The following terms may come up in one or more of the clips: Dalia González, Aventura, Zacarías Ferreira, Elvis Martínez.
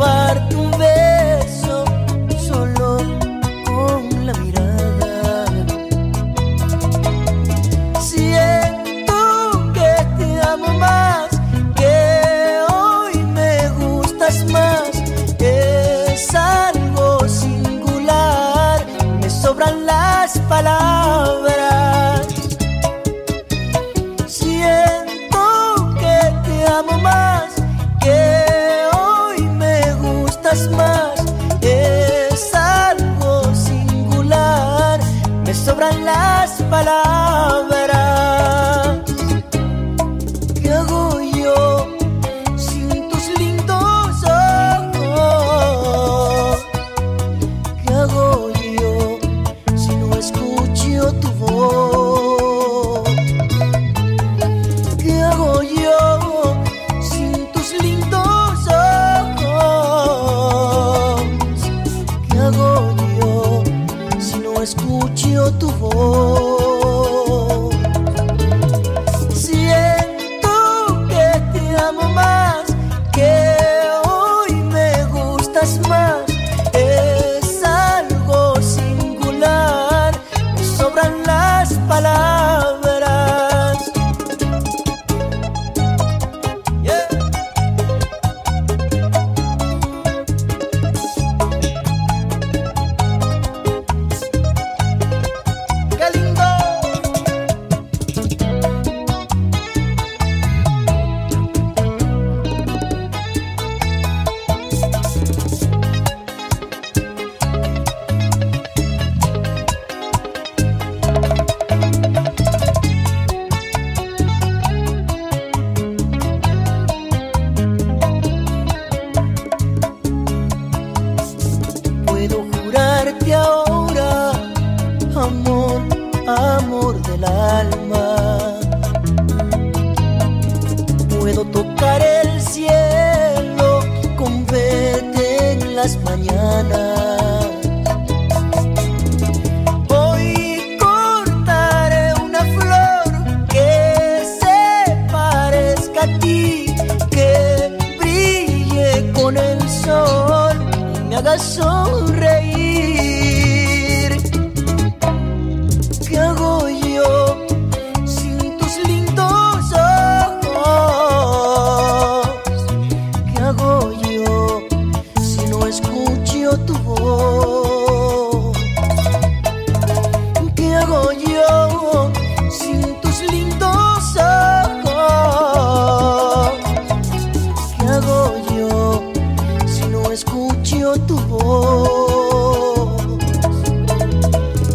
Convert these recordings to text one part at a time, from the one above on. robar tu beso solo con la mirada. Siento que te amo más, que hoy me gustas más. Es algo singular, me sobran las palabras. Siento que te amo más, que hoy me gustas más. Es algo singular, me sobran las palabras. ¿Qué hago yo sin tus lindos ojos? ¿Qué hago yo si no escucho tu voz? Tu voz.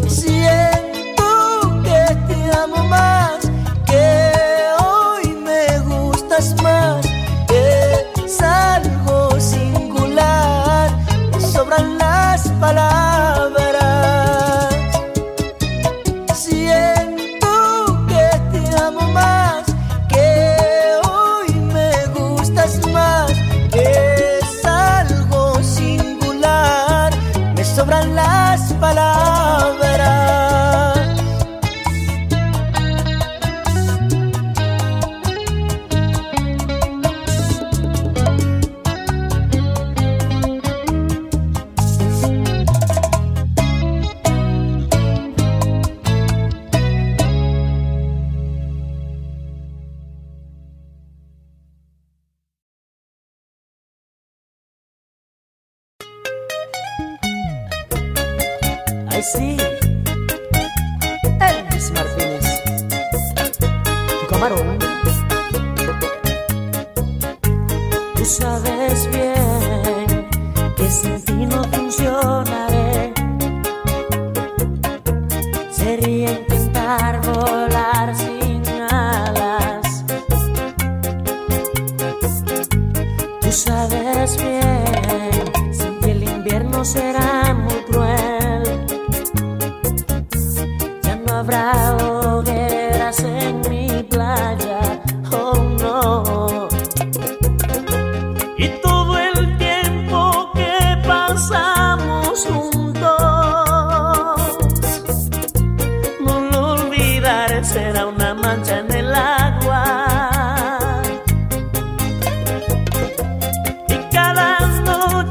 Siento que te amo más, que hoy me gustas más. Es algo singular, me sobran las palabras. Yeah. Sí, Elvis Martínez, tu camarón. Tú sabes bien que sin ti no funcionaré. Sería intentar volar sin alas. Tú sabes bien, sin ti el invierno será muy cruel. Habrá hogueras en mi playa, oh no. Y todo el tiempo que pasamos juntos, no lo olvidaré, será una mancha en el agua. Y cada noche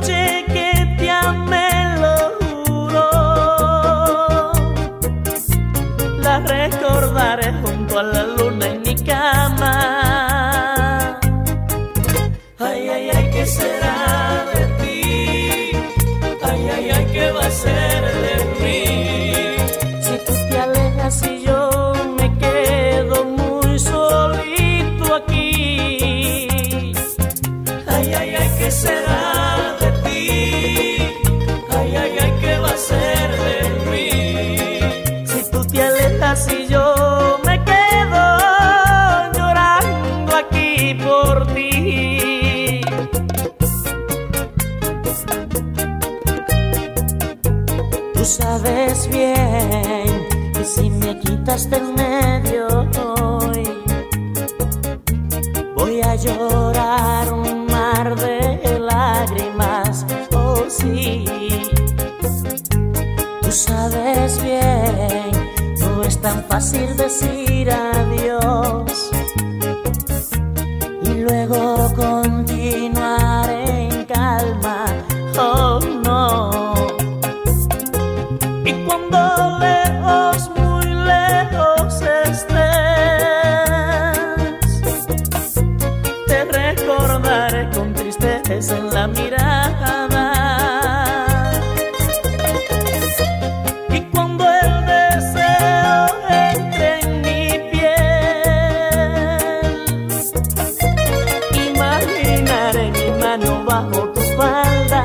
tú sabes bien que si me quitas del medio hoy voy a llorar un mar de lágrimas. Oh sí, tú sabes bien, no es tan fácil decir adiós y luego continuar en calma. Oh no. Cuando lejos, muy lejos estés, te recordaré con tristeza en la mirada. Y cuando el deseo entre en mi piel, imaginaré mi mano bajo tu falda.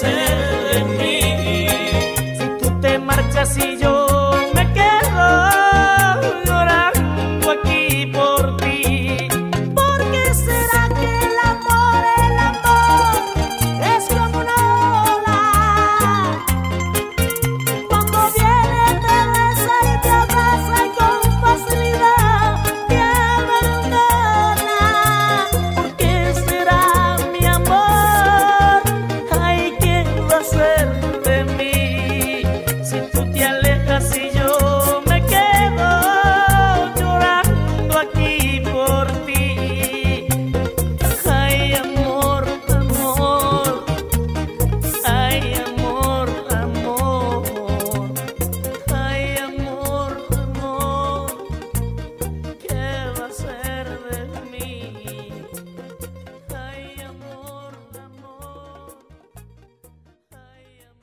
De mí, si tú te marchas y yo me quedo llorando aquí por ti. ¿Por qué será que el amor es como una ola? Cuando viene te besa y te abraza y con facilidad te abandona. ¿Por qué será mi amor? Ay, de mí, si tú te alejas y yo me quedo llorando aquí por ti. Ay, amor, amor, ay, amor, amor, ay, amor, amor, ¿qué va a ser de mí? Ay, amor, amor. Ay, amor.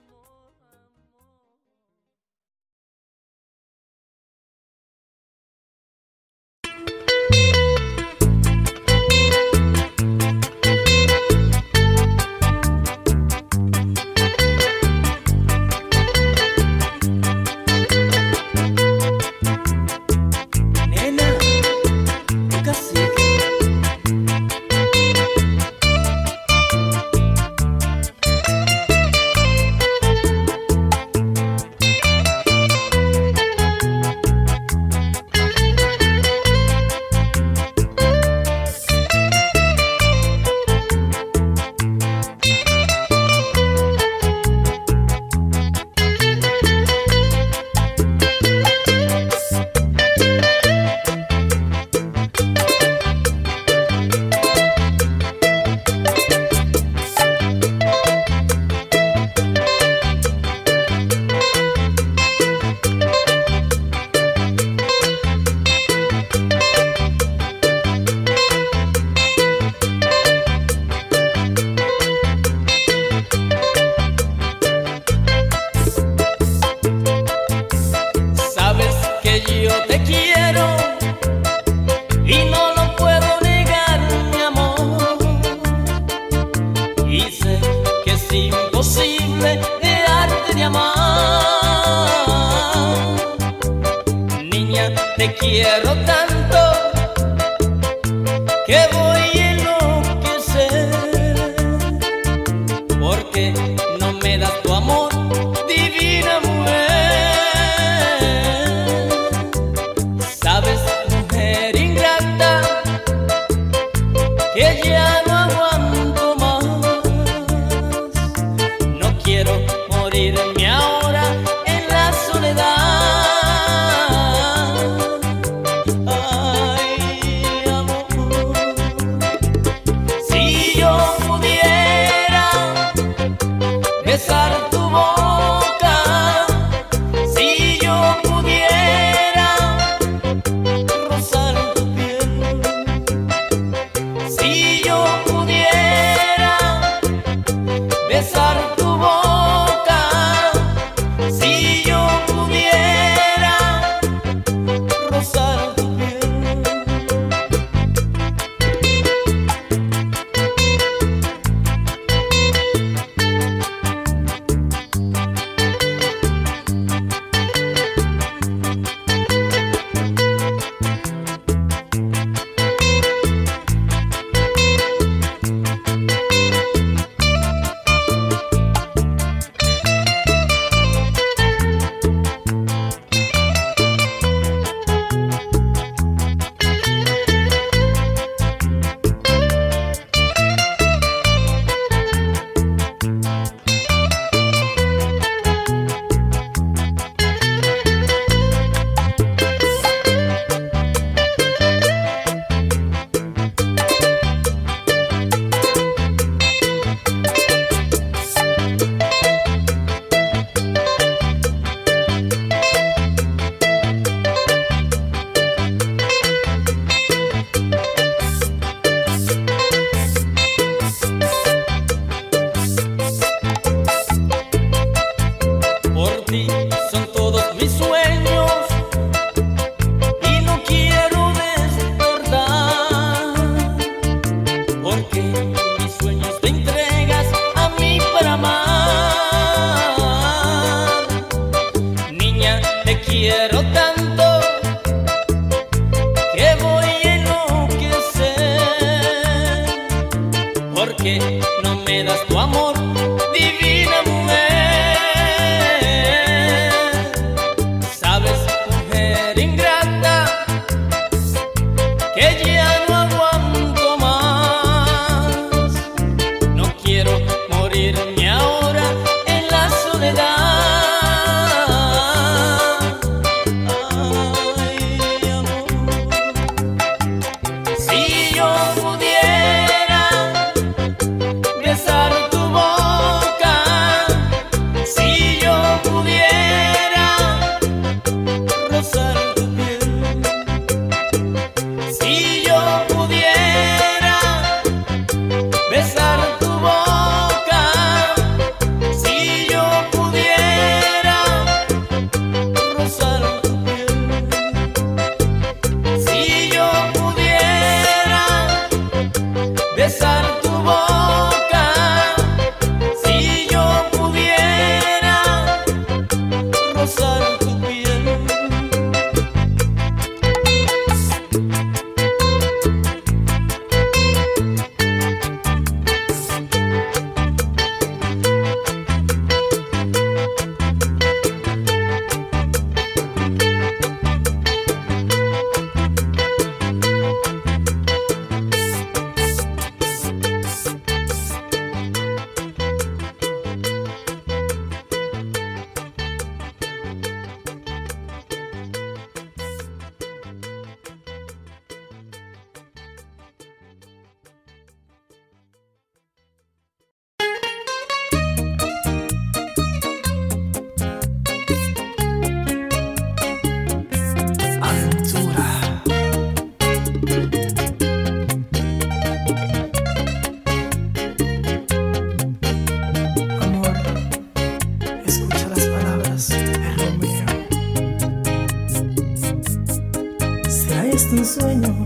este ensueño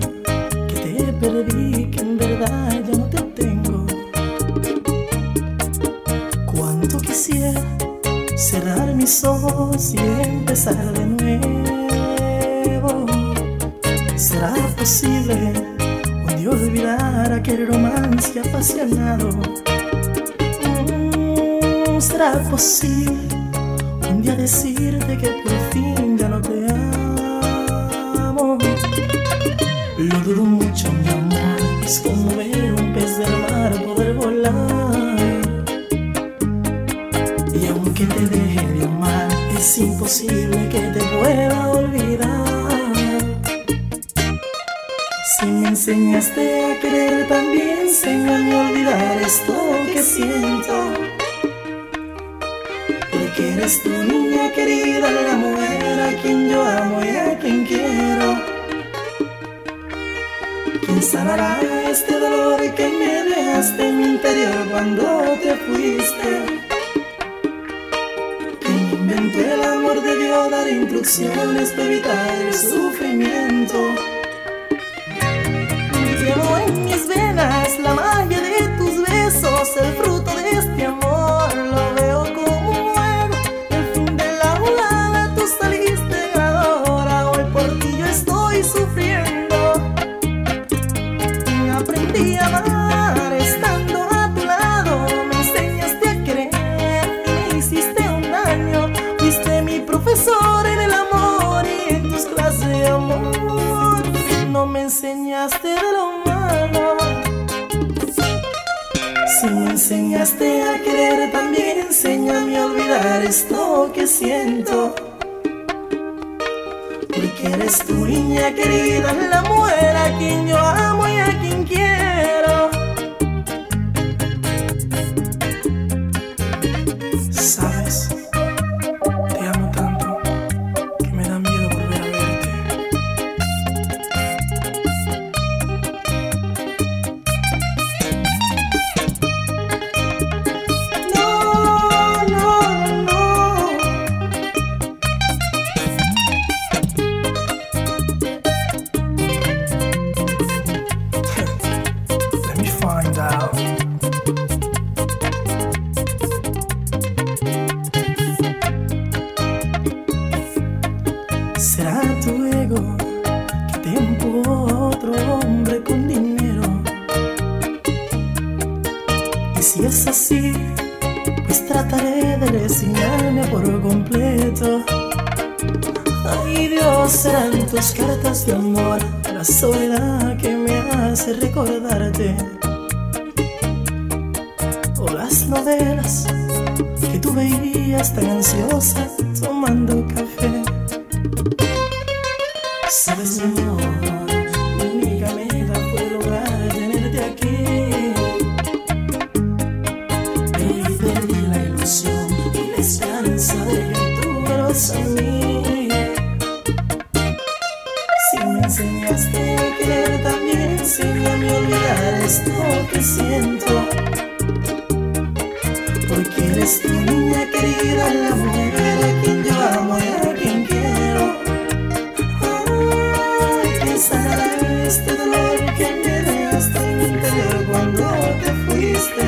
que te perdí, que en verdad ya no te tengo. Cuánto quisiera cerrar mis ojos y empezar de nuevo. ¿Será posible un día olvidar aquel romance apasionado? ¿Será posible un día decirte que por fin ya no te amo? Lo dudo mucho, mi amor, es como ver un pez del mar poder volar. Y aunque te deje de amar, es imposible que te pueda olvidar. Si me enseñaste a querer, también enséñame a olvidar esto que siento. Porque eres tu niña querida, la mujer a quien yo amo y a quien quiero. ¿Quién sanará este dolor que me dejaste en mi interior cuando te fuiste? ¿Quién inventó el amor? Debió dar instrucciones para evitar el sufrimiento. Llevo en mis venas la magia de tus besos, el fruto de este amor lo veo como de lo malo. Si me enseñaste a querer, también enséñame a olvidar esto que siento. Porque eres tu niña querida, la mujer a quien yo amo y a quien quiero. Sabes, te amo tanto que me da miedo volver a verte. Será tu ego que te empujó a otro hombre con dinero. Y si es así, pues trataré de resignarme por completo. Ay Dios, serán tus cartas de amor, la soledad que me hace recordarte, o las novelas que tú veías tan ansiosa tomando café. Sabes, mi amor, mi única meta fue lograr tenerte aquí. Y perdí la ilusión y la esperanza de que tú vuelvas a mí. Si me enseñaste a querer, también enséñame a olvidar esto que siento. Porque eres tu niña querida, la mujer a quien yo amo y a quien quiero. Este dolor que me dejaste en mi interior cuando te fuiste.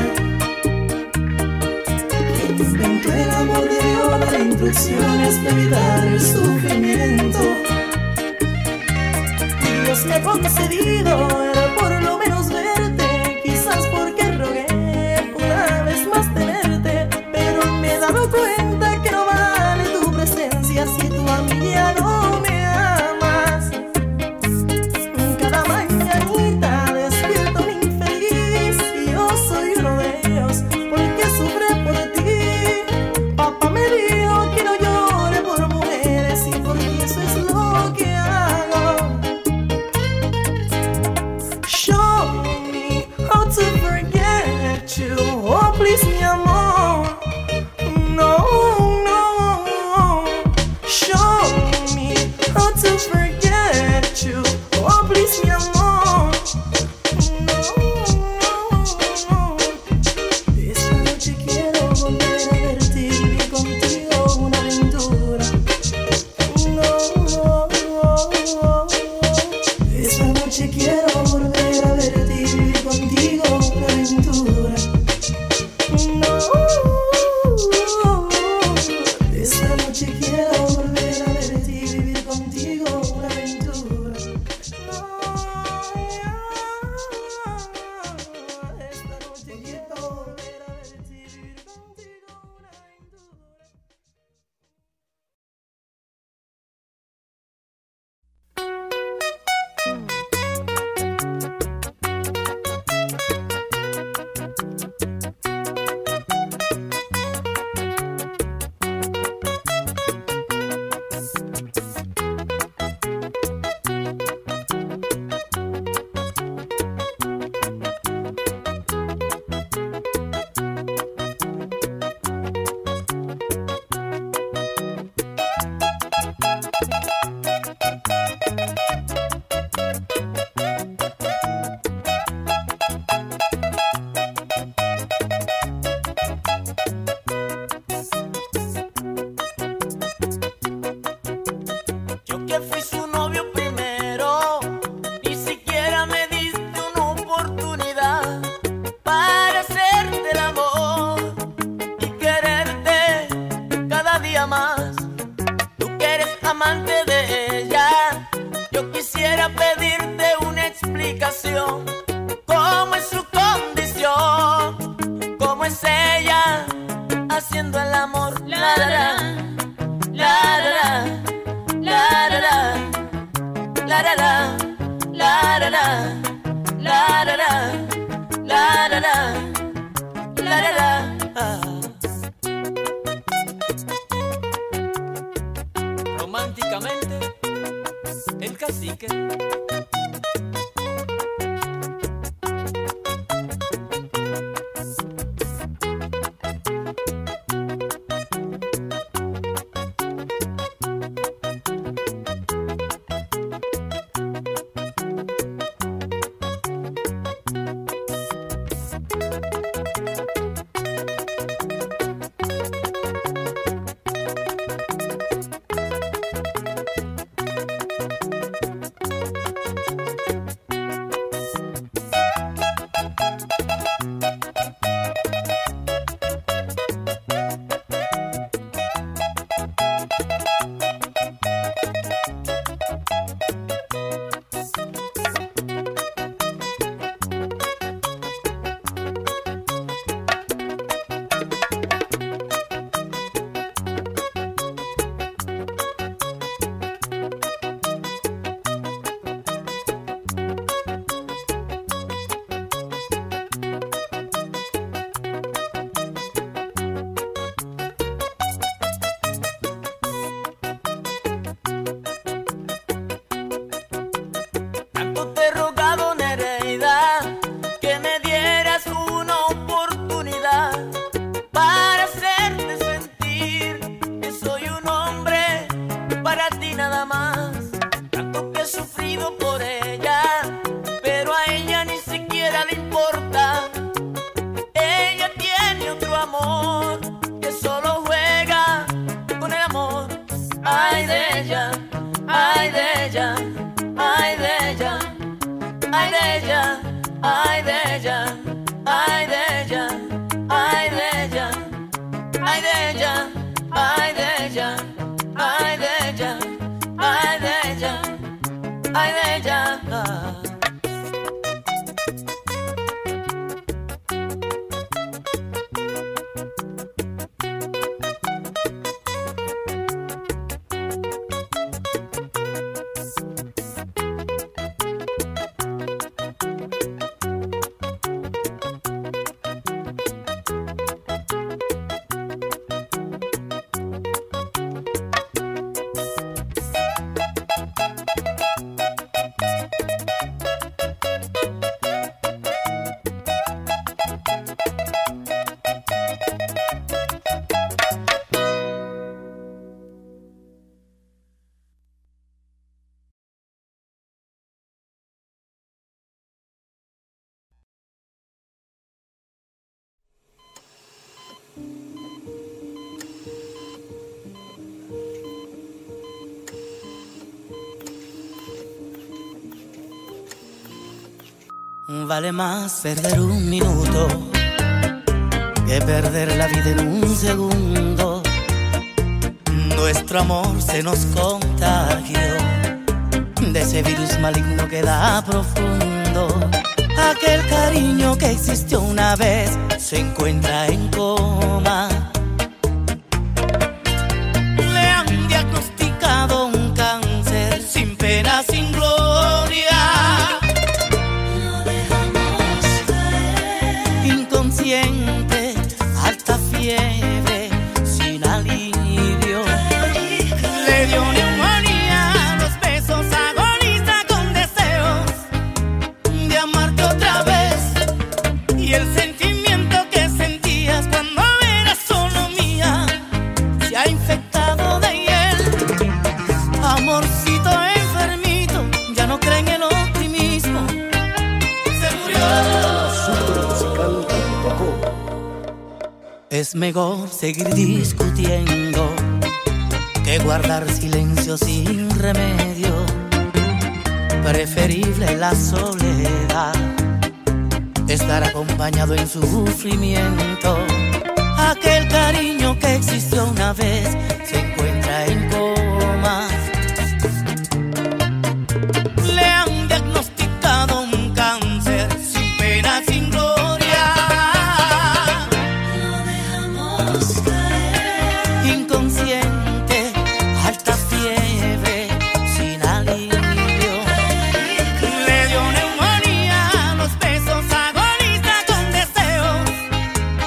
Quien inventó el amor debió dar instrucciones para evitar el sufrimiento. Dios me ha concedido era por lo menos verte, quizás porque rogué una vez más tenerte, pero me he dado cuenta que no vale tu presencia si tú a mí ya no me noche quiero volver a verte y vivir contigo una aventura. No, esta noche quiero volver a verte y vivir contigo una aventura. No, esta noche quiero volver a verte y vivir contigo una aventura. Vale más perder un minuto que perder la vida en un segundo. Nuestro amor se nos contagió de ese virus maligno que da profundo. Aquel cariño que existió una vez se encuentra en coma. Le han diagnosticado un cáncer sin pena, sin gloria. Inconsciente, alta fiebre, sin alivio. Le dio neumonía, los besos agoniza con deseos de amarte otra vez. Y el sentimiento que sentías cuando eras solo mía se ha infectado de hiel. Amorcito enfermito, ya no creen en el optimismo. Se murió. Es mejor seguir discutiendo que guardar silencio sin remedio. Preferible la soledad, estar acompañado en sufrimiento. Aquel cariño que existió una vez se encuentra en coma. Le han diagnosticado un cáncer sin pena, sin gloria. Inconsciente, alta fiebre, sin alivio. Le dio neumonía, los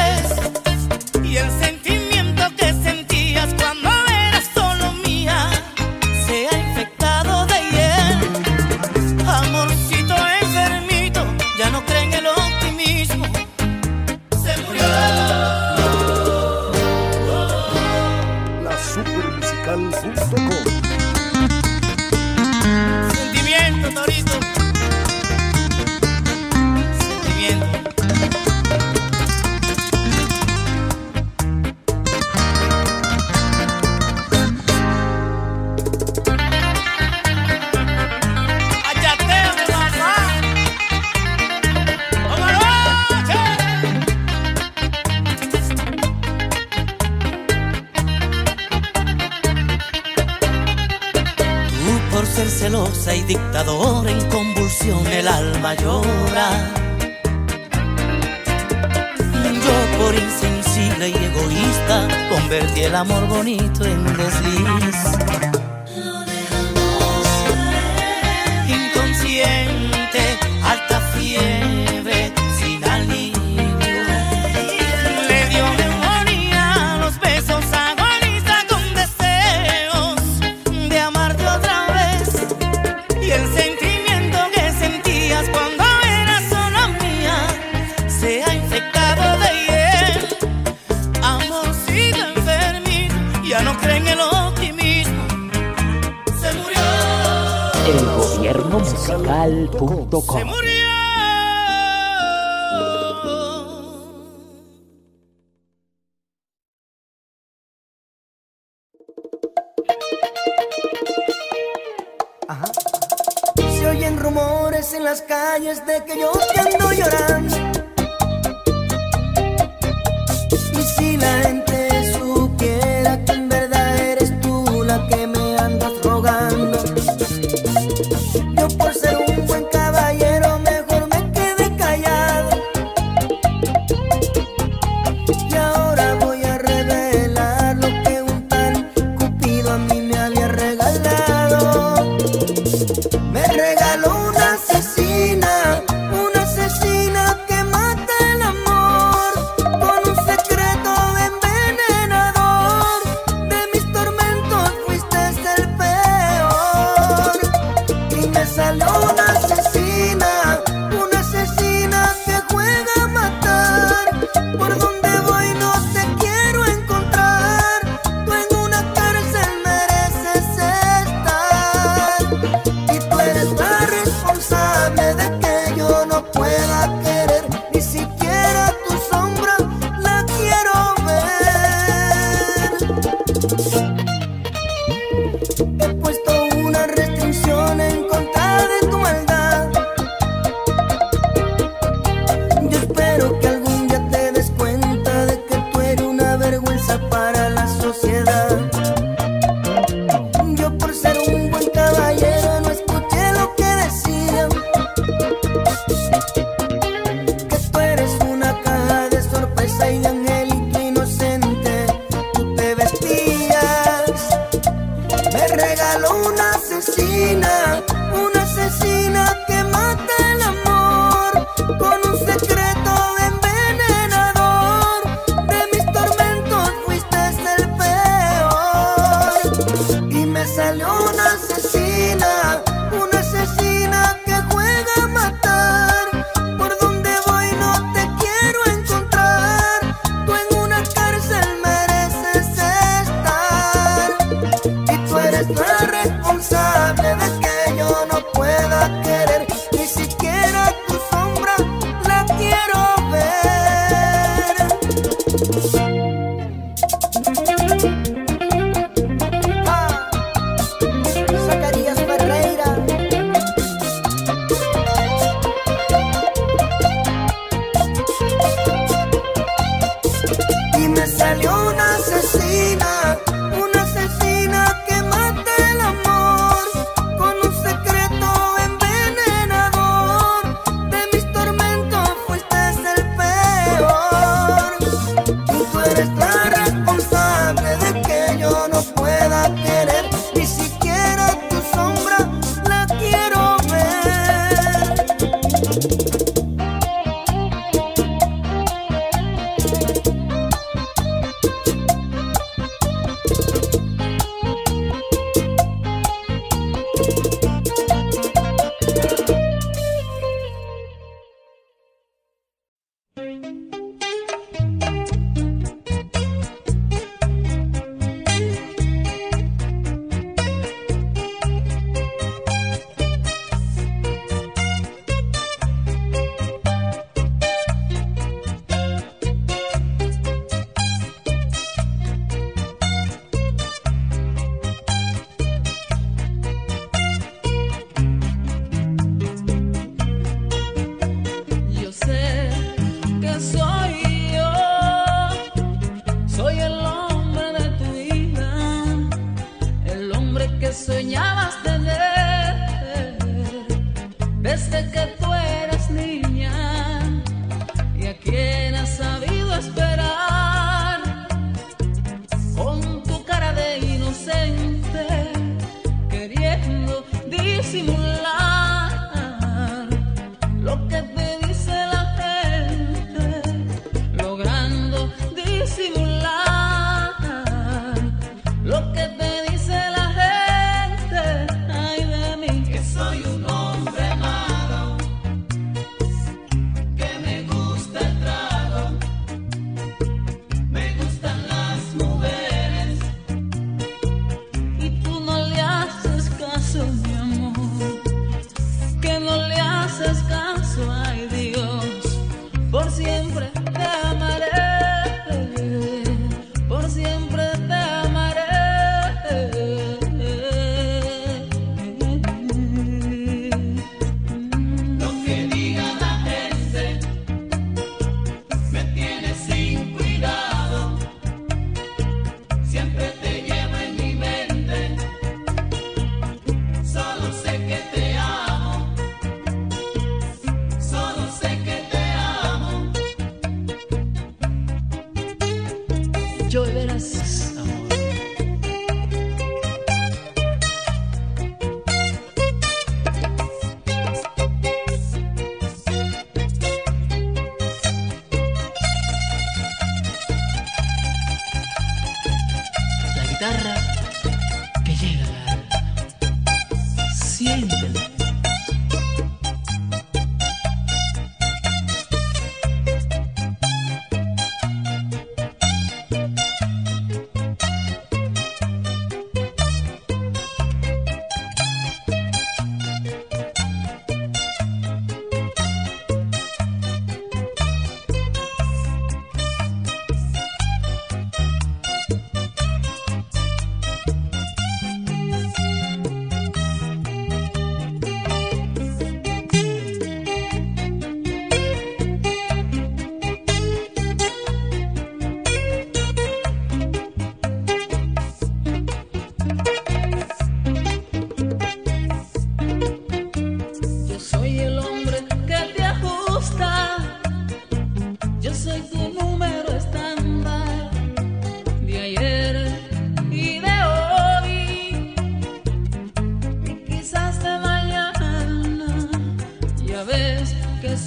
besos agoniza con deseos de amarte otra vez. Y el sentimiento que sentías cuando eras solo mía se ha infectado de hiel. Amorcito enfermito, ya no creen en el optimismo. Se murió. Sentimiento, Torito. Sentimiento. Ayateo, mamá. Por ser celosa y dictadora, en convulsión el alma llora. Yo por insensible y egoísta convertí el amor bonito en desliz. Lo dejamos caer. Inconsciente, alta fiebre, sin alivio. Le dio neumonía, los besos agoniza con deseos de amarte otra vez. Y el sentimiento que sentías cuando eras solo mía se ha infectado de hiel. Amorcito enfermito, ya no creen en el optimismo. Se murió. Elgobiernomusical.com. Se murió. En las calles de que yo te ando llorando, y si la gente supiera que en verdad eres tú la que me andas rogando, yo por ser un buen caballero mejor me quedé callado, y ahora voy a revelar lo que un tal Cupido a mí me había regalado. Me regaló una asesina que mata el amor con un secreto envenenador. De mis tormentos fuiste el peor. Y me salió una asesina que juega a matar. Por donde voy no te quiero encontrar. Tú en una cárcel mereces estar. Y tú eres la asesina, una asesina que mata el amor con un secreto envenenador. De mis tormentos fuiste el peor. Y me salió una asesina que juega a matar. Por donde voy no te quiero encontrar. Tú en una cárcel mereces estar. Y tú eres la responsable de que yo no pueda querer. Ni siquiera tu sombra la quiero ver. Zacarías Ferreira. Y me salió una asesina que mata el amor con un secreto envenenador. De mis tormentos fuiste el peor. Y tú eres la responsable de que yo no pueda querer. Ni siquiera tu sombra la quiero ver. Soñabas tener desde que tú eras niña, y a quien has sabido esperar con tu cara de inocente, queriendo disimular lo que te dice la gente, logrando disimular lo que te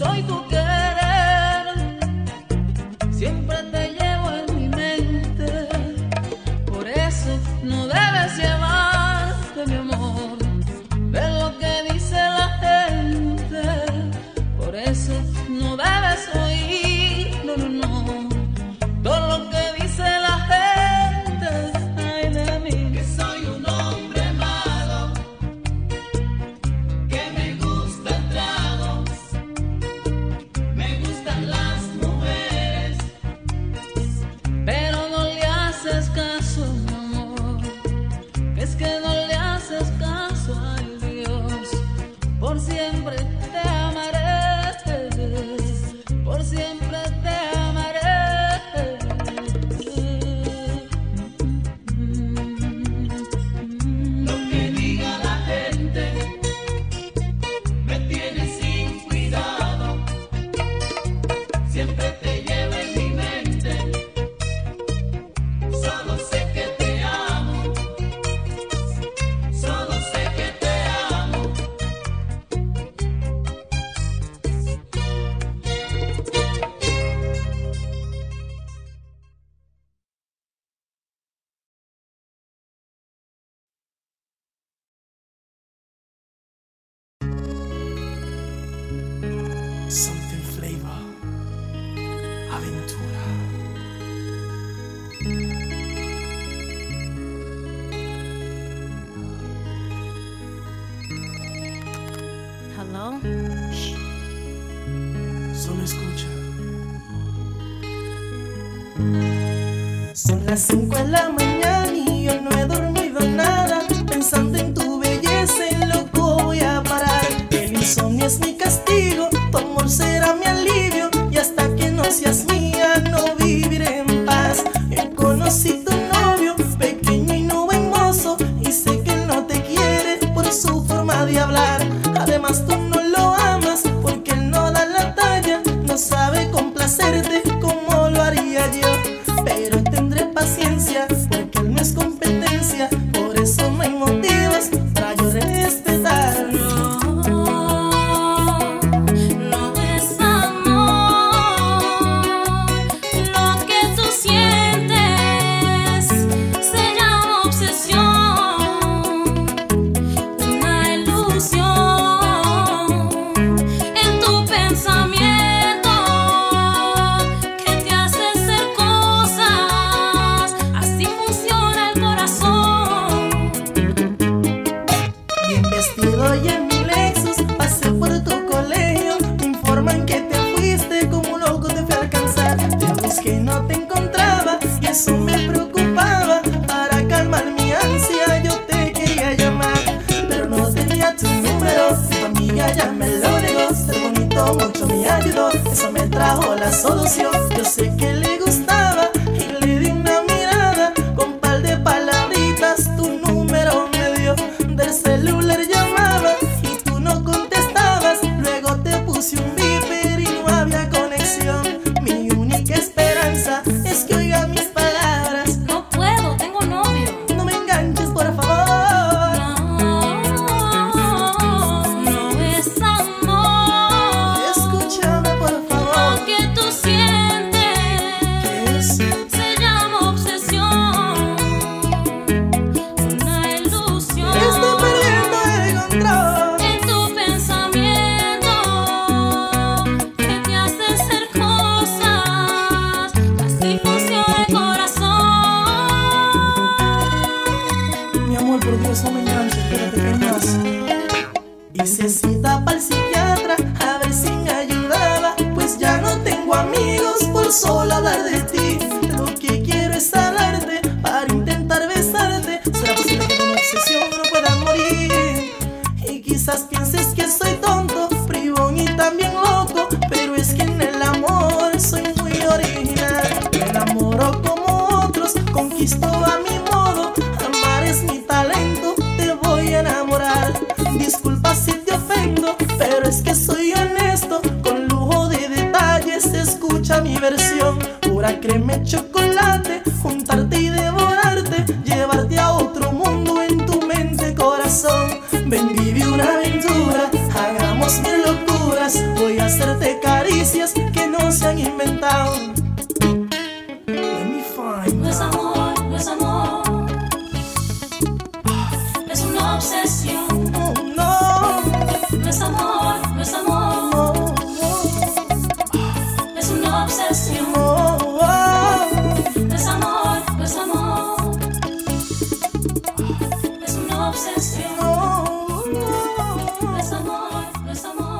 soy tu querer, siempre te llevo en mi mente, por eso no debes llevarte, mi amor, de lo que dice la gente, por eso no debes oír, no, no, no, todo lo que dice la gente, ay de mí, que soy un hombre malo, que me gustan tragos, me gustan las mujeres, pero no le haces caso, mi amor, es que no le haces caso, ay Dios, por siempre te amaré, por siempre te amaré. Something flavor, Aventura. Hello. Shh. Solo escucha. Son las 5 de la mañana y yo no he dormido nada, pensando en tu belleza y loco voy a parar. El insomnio es mi castigo. Tu amor será mi alivio y hasta que no seas mía no viviré en paz. Yo conocí tu novio, pequeño y no buen mozo, y sé que no te quiere por su forma de hablar. Además tú no lo amas porque él no da la talla, no sabe complacerte como lo haría yo. Pero tendré paciencia porque él no es competencia, por eso no hay motivos para yo respetarlo. Eso me trajo la solución. Yo sé que le gustaba y le di una mirada, con par de palabritas tu número me dio. Del celular llamaba y tú no contestabas, luego te puse un viper y no había conexión. Mi única esperanza es que oiga mis palabras. No puedo, tengo novio. No me enganches, por favor. No, no es amor. Hice cita para el psiquiatra a ver si me ayudaba, pues ya no tengo amigos por solo hablar de ti. Lo que quiero es hablarte para intentar besarte. Será posible que con mi obsesión no pueda morir. Y quizás pienses que soy tonto, bribón y también loco, pero es que en el amor soy muy original. Me enamoro como otros, conquisto a mi modo. Amar es mi talento, te voy a enamorar. Disculpa si te ofendo, pero es que soy honesto, con lujo de detalles, escucha mi versión. Pura crema y chocolate, juntarte y devorarte, llevarte a otro mundo en tu mente, corazón. Ven, vive una aventura, hagamos mil locuras, voy a hacerte han inventado. Let me find. No es amor, no es amor. Es una obsesión. Oh, no. No es amor, no es amor. No, no. Es una obsesión. Oh, oh. No es amor, no es amor. Es una obsesión. No, no. No es amor, no es amor.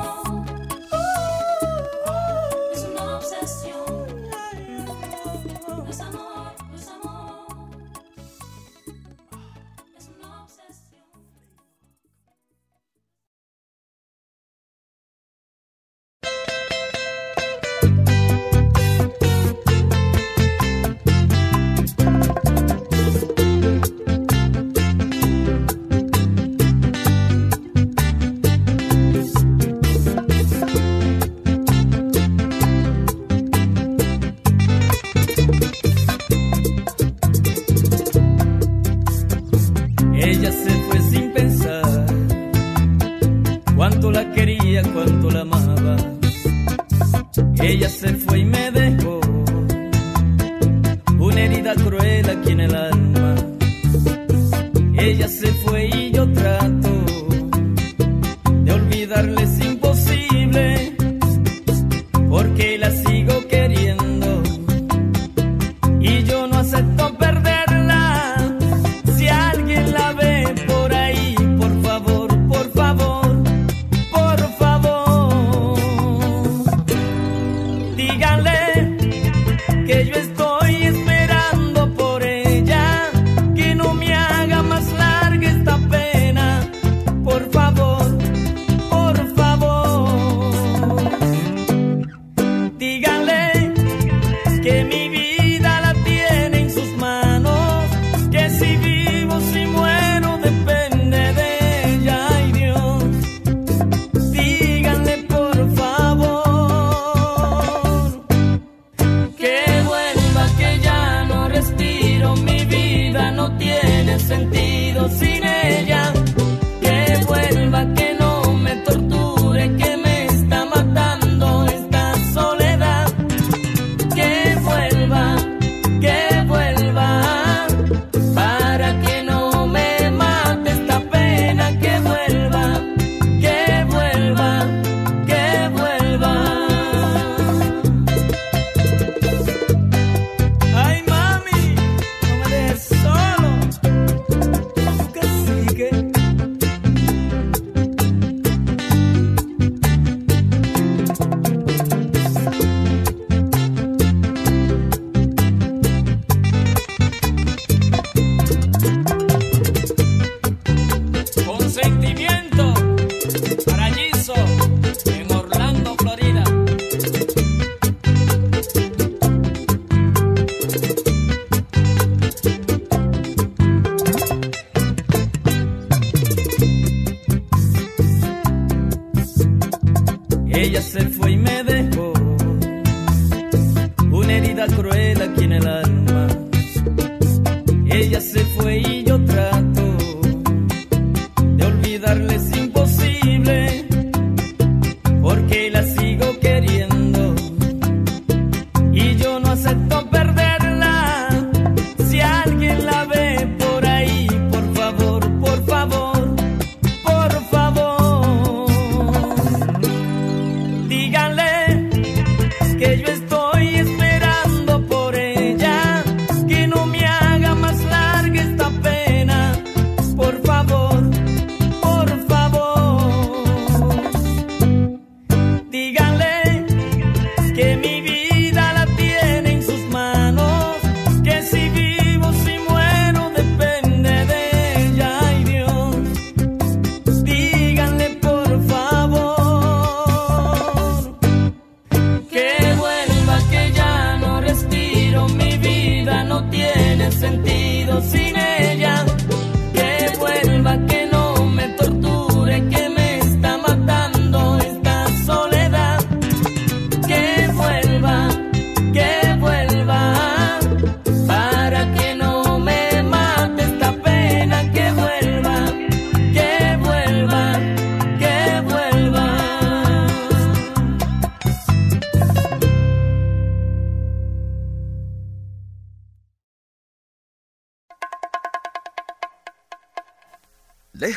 Estoy esperando por ella que no me haga más larga esta pena.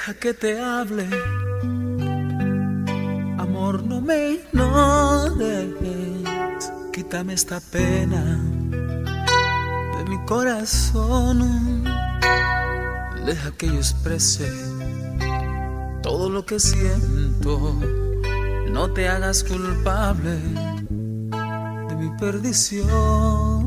deja que te hable, amor, no me ignores. Quítame esta pena de mi corazón. Deja que yo exprese todo lo que siento. No te hagas culpable de mi perdición.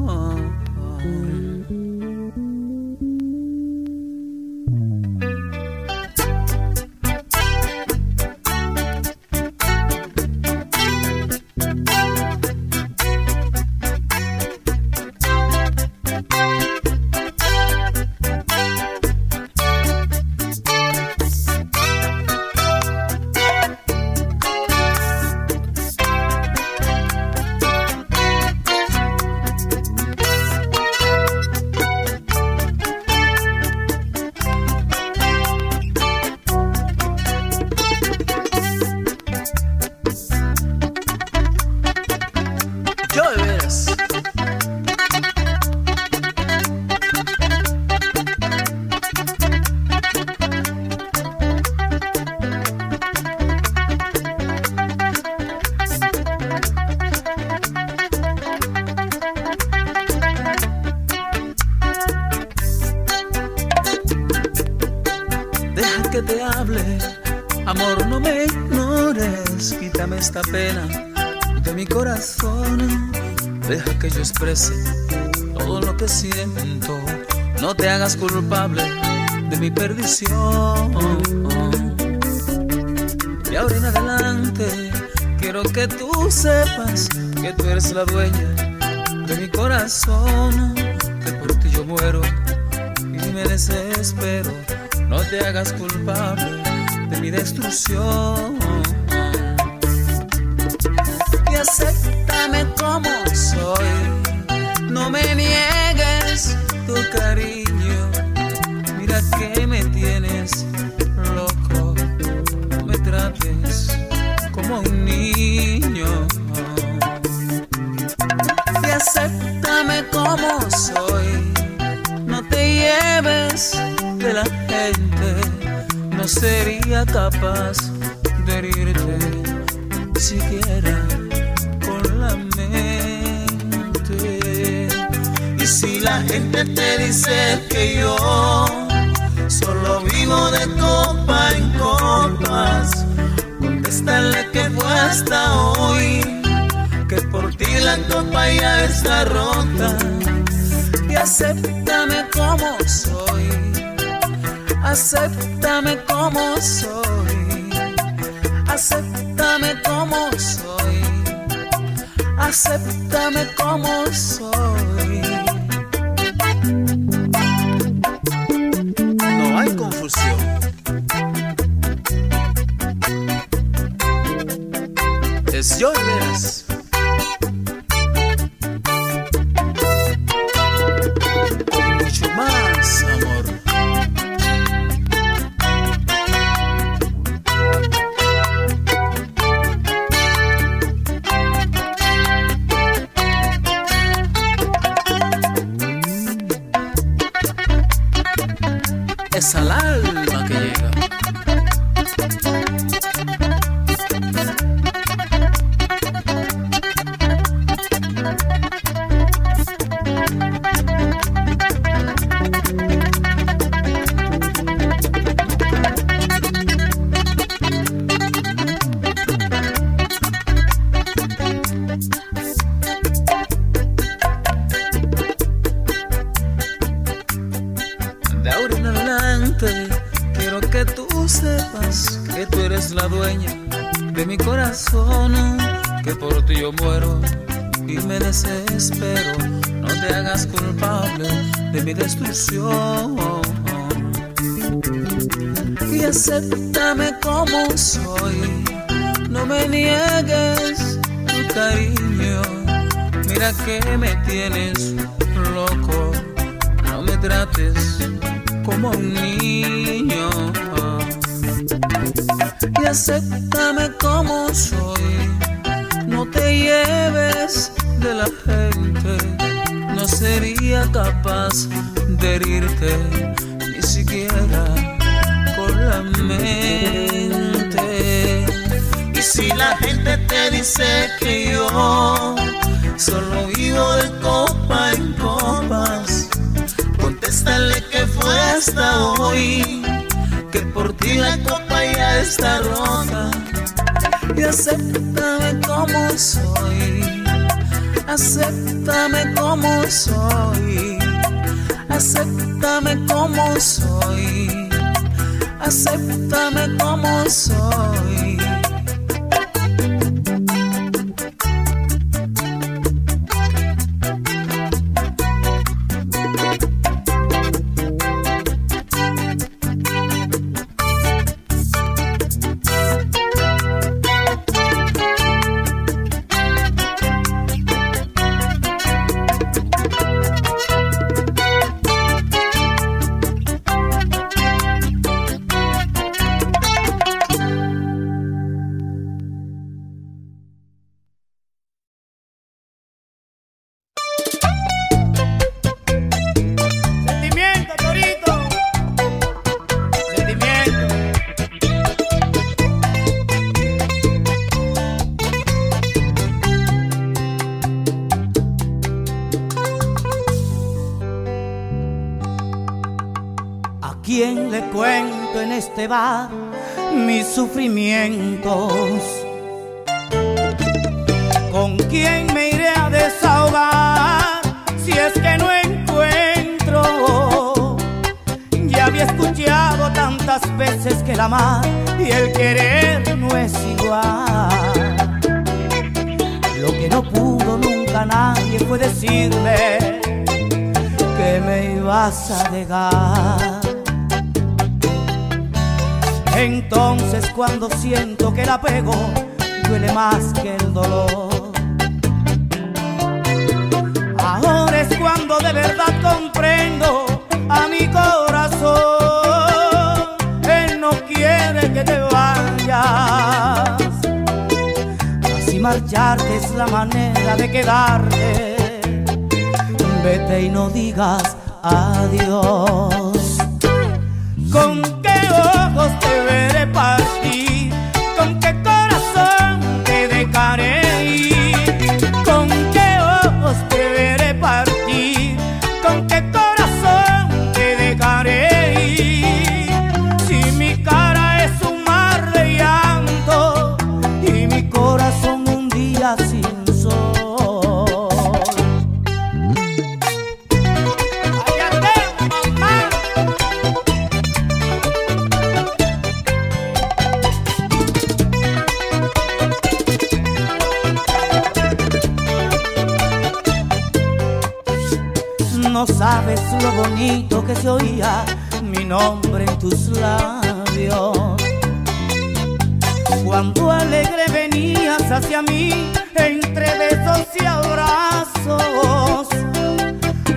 Todo lo que siento, no te hagas culpable de mi perdición. Y ahora en adelante quiero que tú sepas que tú eres la dueña de mi corazón. Que por ti yo muero y me desespero. No te hagas culpable de mi destrucción. Y acéptame como soy. No me niegues tu cariño, mira que me tienes loco. No me trates como un niño. Y acéptame como soy, no te lleves de la gente. No sería capaz de herirte, ni siquiera con la mente. Y si la gente te dice que yo solo vivo de copa en copas, contéstale que fue hasta hoy, que por ti la copa ya está rota. Y acéptame como soy, acéptame como soy, acéptame como soy, acéptame como soy. No hay confusión. Es yo y es. Mucho más amor. Es al alma que llega. Que por ti yo muero y me desespero. No te hagas culpable de mi destrucción. Y acéptame como soy, no me niegues tu cariño, mira que me tienes loco. No me trates como un niño. Y acéptame como soy, no te lleves de la gente. No sería capaz de herirte, ni siquiera con la mente. Y si la gente te dice que yo solo vivo de copa en copas, contéstale que fue hasta hoy, que por ti la copa ya está rota. Y acéptame como soy, acéptame como soy, acéptame como soy, acéptame como soy. Mis sufrimientos, ¿con quién me iré a desahogar si es que no encuentro? Ya había escuchado tantas veces que el amar y el querer no es igual. Lo que no pudo nunca nadie fue decirme que me ibas a dejar. Entonces cuando siento que el apego duele más que el dolor, ahora es cuando de verdad comprendo a mi corazón. Él no quiere que te vayas, así marcharte es la manera de quedarte. Vete y no digas adiós. Con te veré partir, con qué corazón te dejaré ir, con qué ojos te veré partir, con qué corazón te dejaré ir. Si mi cara es un mar de llanto y mi corazón un día sin sol. No sabes lo bonito que se oía mi nombre en tus labios, cuando alegre venías hacia mí entre besos y abrazos.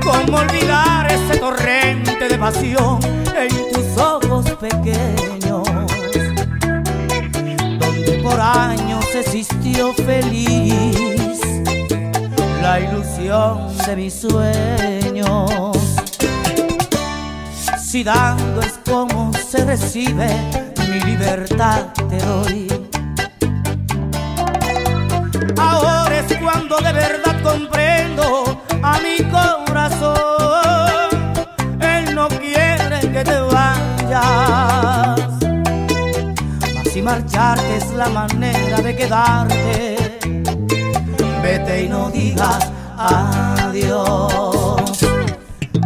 Cómo olvidar ese torrente de pasión en tus ojos pequeños, donde por años existió feliz la ilusión de mis sueños. Si dando es como se recibe, mi libertad te doy. Ahora es cuando de verdad comprendo a mi corazón. Él no quiere que te vayas, mas si marcharte es la manera de quedarte. Vete y no digas adiós.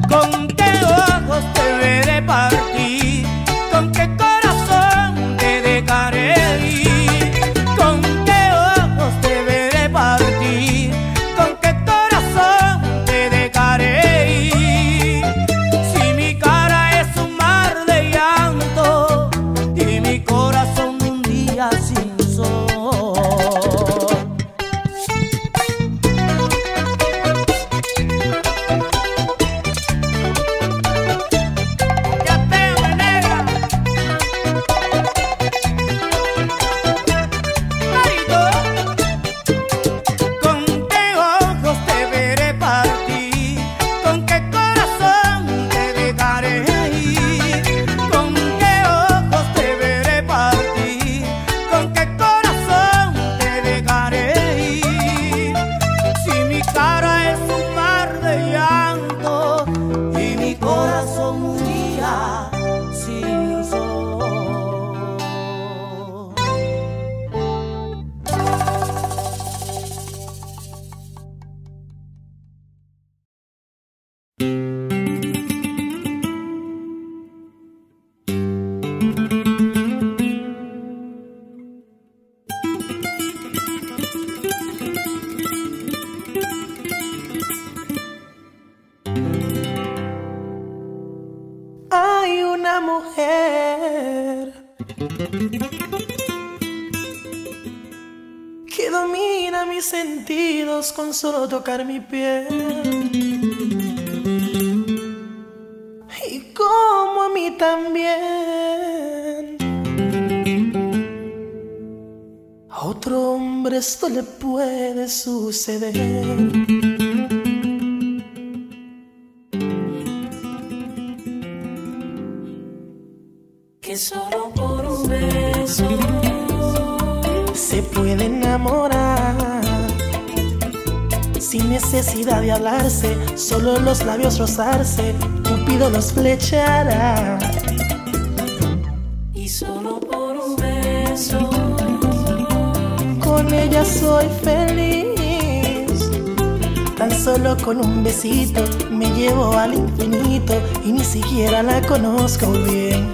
¿Con qué ojos te veré partir? ¿Con qué corazón te dejaré ir? ¿Con qué ojos te veré partir? ¿Con qué corazón te dejaré ir? Si mi cara es un mar de llanto y mi corazón un día sin sol. Que domina mis sentidos con solo tocar mi piel. Y como a mí también, a otro hombre esto le puede suceder. Solo por un beso se puede enamorar, sin necesidad de hablarse, solo los labios rozarse, Cupido los flechará. Y solo por un beso con ella soy feliz, tan solo con un besito me llevo al infinito y ni siquiera la conozco bien.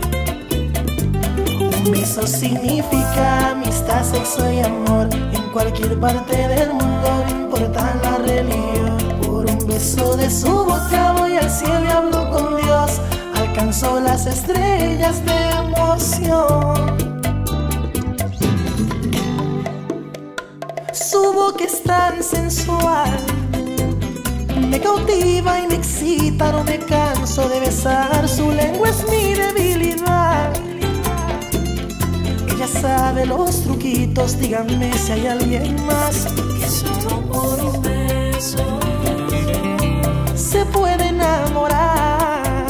Un beso significa amistad, sexo y amor. En cualquier parte del mundo, no importa la religión. Por un beso de su boca voy al cielo y hablo con Dios. Alcanzo las estrellas de emoción. Su boca es tan sensual, me cautiva y me excita, no me canso de besar. Su lengua es mi debilidad. Ella sabe los truquitos, díganme si hay alguien más. Que solo por un beso se puede enamorar,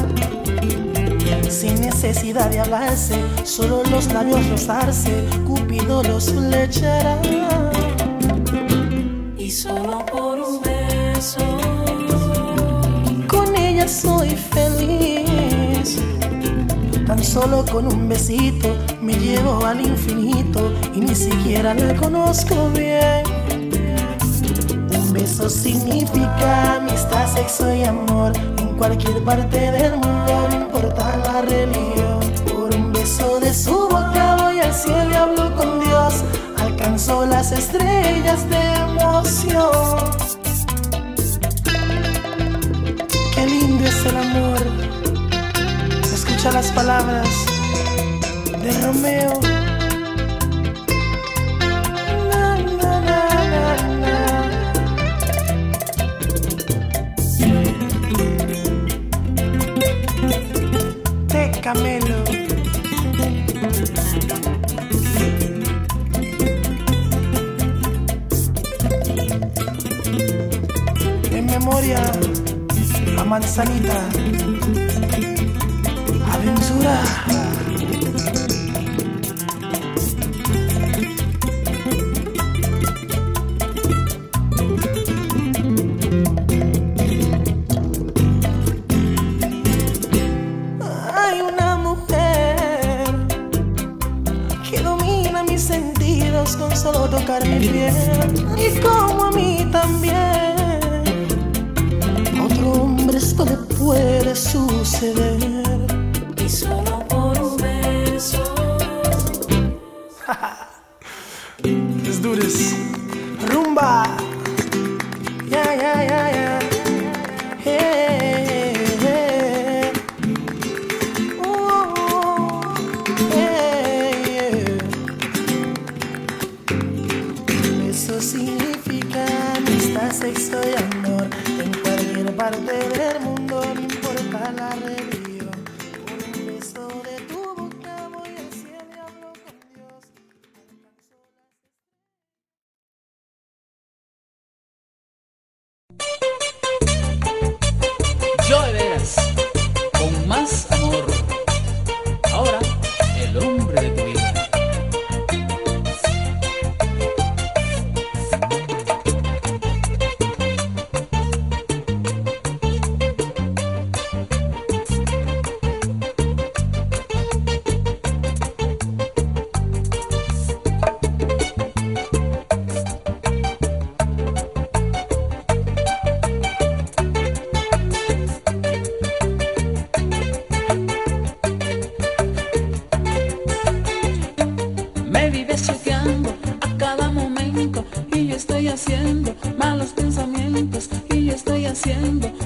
sin necesidad de hablarse, solo los labios rozarse, Cupido los flechará. Y solo por un beso con ella soy feliz, tan solo con un besito me llevo al infinito y ni siquiera la conozco bien. Un beso significa amistad, sexo y amor. En cualquier parte del mundo, no importa la religión. Por un beso de su boca voy al cielo y hablo con Dios. Alcanzo las estrellas de emoción. Qué lindo es el amor. Escucha las palabras de Romeo. Na, na, na, na, na. De Camelo. En memoria a Manzanita. Aventura. Hay una mujer que domina mis sentidos con solo tocar mi piel, y como a mí también, a otro hombre esto le puede suceder. Y solo por un beso. Es dures. Rumba. Ya, ya, ya, ya. Eso significa amistad, sexo y amor. En cualquier parte del mundo, no importa la religión. Con más amor, ahora el hombre de tu vida.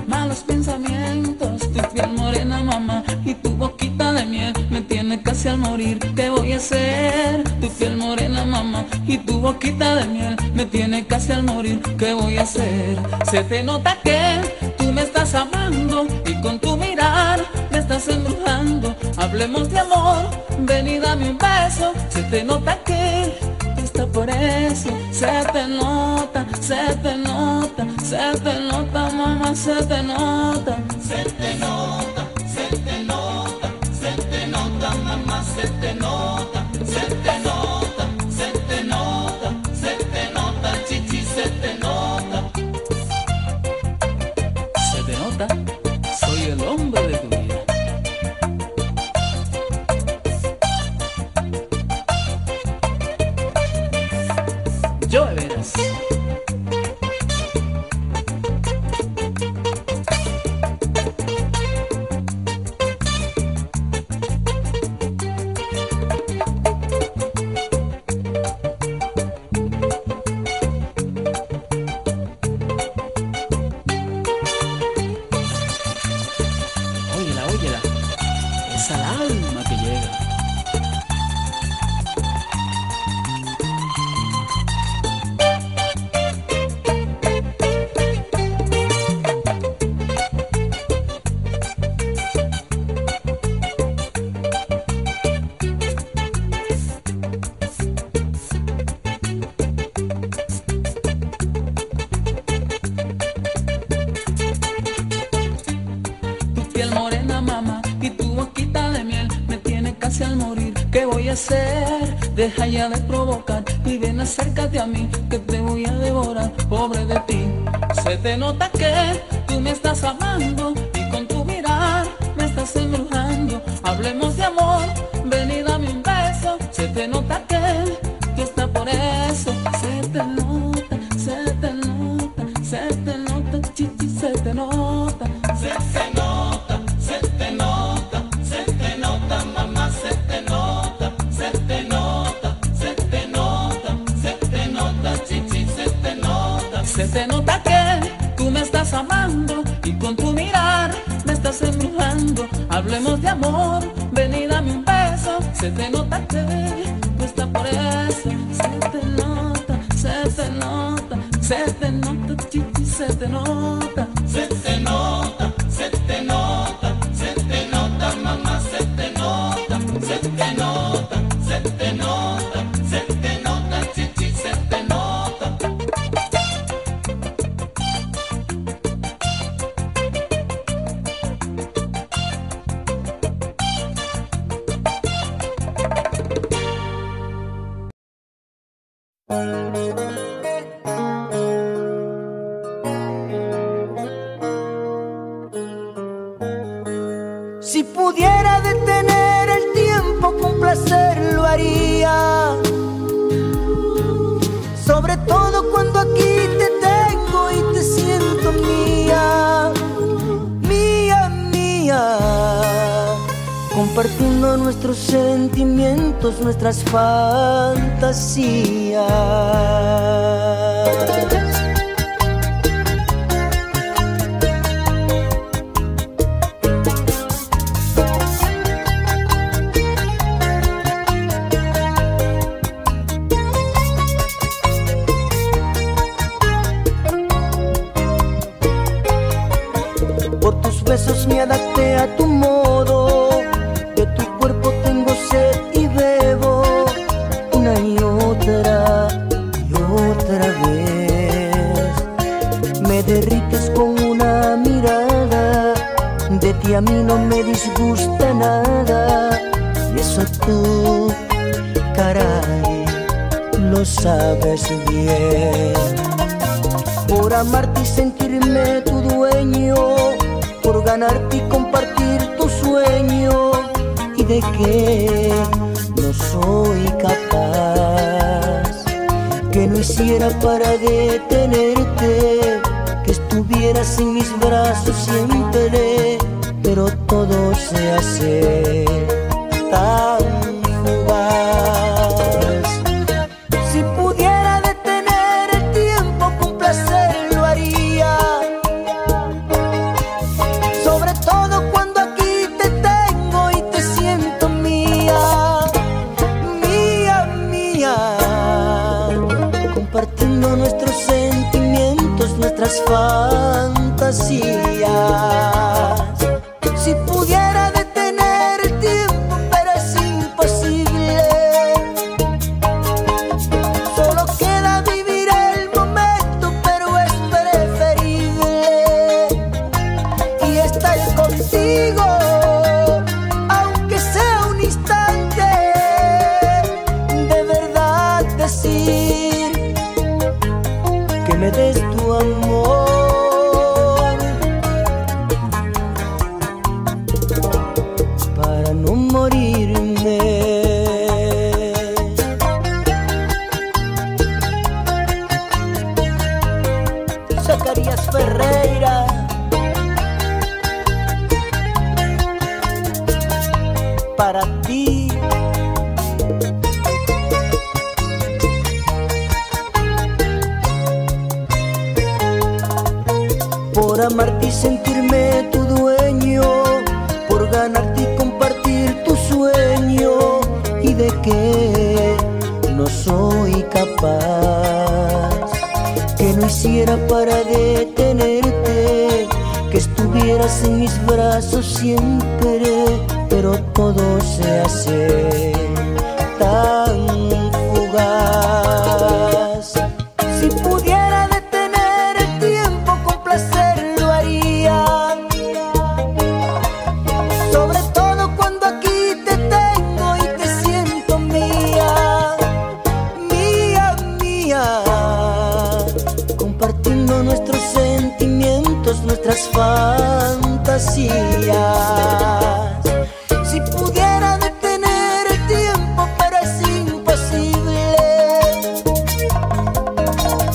Malos pensamientos, tu piel morena mamá y tu boquita de miel me tiene casi al morir. ¿Qué voy a hacer? piel morena, mamá, y tu boquita de miel me tiene casi al morir. ¿Qué voy a hacer? Se te nota que tú me estás amando y con tu mirar me estás embrujando. Hablemos de amor, ven y dame un beso. Se te nota que está por eso. Se te nota, se te nota, se te nota, mamá, se te nota. Se te nota, se te nota, se te nota, mamá, se te nota. Se te nota, se te nota, se te nota, chichi, se te nota. Se te nota, soy el hombre de tu vida. Yo de veras. Deja ya de provocar y ven, acércate a mí, que te voy a devorar, pobre de ti. Se te nota que tú me estás amando y con tu mirar me estás embrujando. Hablemos de amor, ven y dame un beso. Se te nota que tú estás por eso. Se te nota, se te nota, se te nota, chichi, se te nota. Se te nota, se te nota, se te nota, mamá, se te nota. Se te nota que tú me estás amando y con tu mirar me estás embrujando. Hablemos de amor, ven y dame un beso. Se te nota que tú estás por eso. Se te nota, se te nota, se te nota, chichi, se te nota. Se te nota, se te nota, se te nota, mamá, se te nota. Se te nota, se te nota, se te nota, chichi, se te nota. Si pudiera detener el tiempo, con placer lo haría. Sobre todo cuando aquí te tengo y te siento mía, mía, mía. Compartiendo nuestros sentimientos, nuestras fantasías. Me adapté a tu modo, de tu cuerpo tengo sed y bebo, una y otra vez. Me derrites con una mirada, de ti a mí no me disgusta nada, y eso tú, caray, lo sabes bien. Por amarte y sentirme tu dueño, por ganarte y compartir tu sueño, y de qué no soy capaz, que no hiciera para detenerte, que estuvieras en mis brazos siempre, pero todo se hace tan fugaz. Si pudiera detener el tiempo, con placer lo haría. día, compartiendo nuestros sentimientos, nuestras fantasías. Si pudiera detener el tiempo, pero es imposible. Solo queda vivir el momento, pero es preferible y estar contigo. Me des tu amor para no morirme. Zacarías Ferreira. Para ti, por amarte y sentirme tu dueño, por ganarte y compartir tu sueño, y de que no soy capaz, que no hiciera para detenerte, que estuvieras en mis brazos siempre, pero todo se hace tan fugaz. Si pudiera detener el tiempo con placer, compartiendo nuestros sentimientos, nuestras fantasías. Si pudiera detener el tiempo, pero es imposible.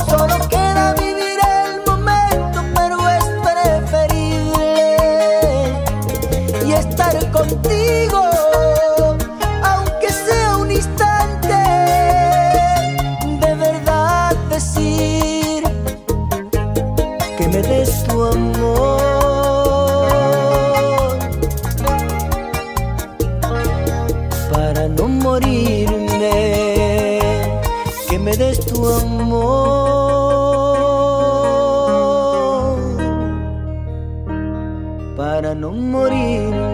Solo queda vivir el momento, pero es preferible y estar contigo, aunque sea un instante. De verdad decir que me des tu amor para no morirme, que me des tu amor para no morirme.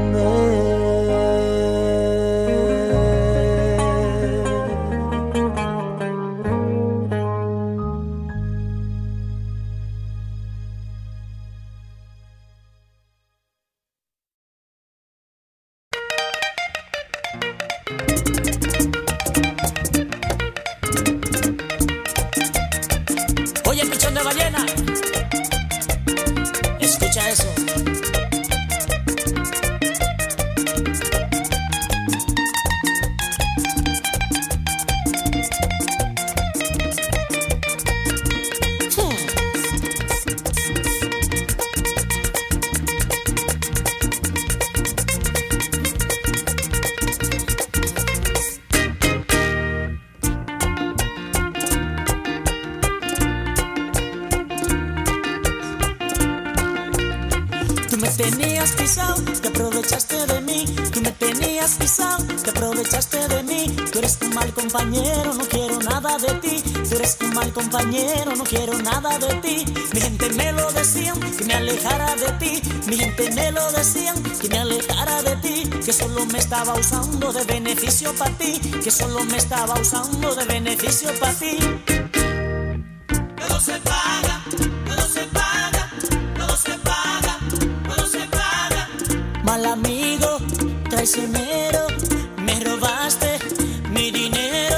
Compañero, no quiero nada de ti. Tú eres un mal compañero, no quiero nada de ti. Mi gente me lo decían, que me alejara de ti. Mi gente me lo decían, que me alejara de ti. Que solo me estaba usando de beneficio para ti. Que solo me estaba usando de beneficio para ti. Todo se paga, todo se paga, todo se paga, todo se paga. Mal amigo, traicionero, me robaste mi dinero.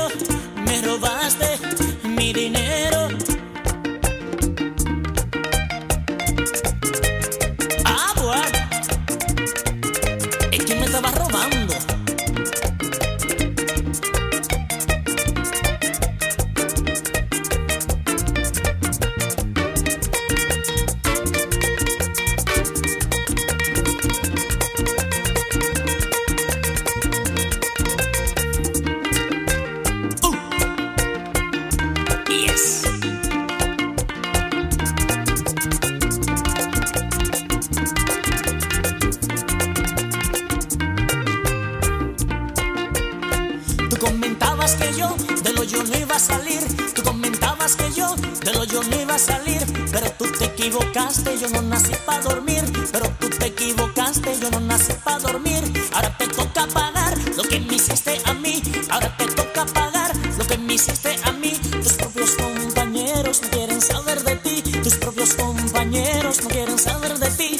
yo no iba a salir. Tú comentabas que yo de lo yo no iba a salir, pero tú te equivocaste, yo no nací para dormir. Pero tú te equivocaste, yo no nací para dormir. Ahora te toca pagar lo que me hiciste a mí. Ahora te toca pagar lo que me hiciste a mí. Tus propios compañeros no quieren saber de ti. Tus propios compañeros no quieren saber de ti.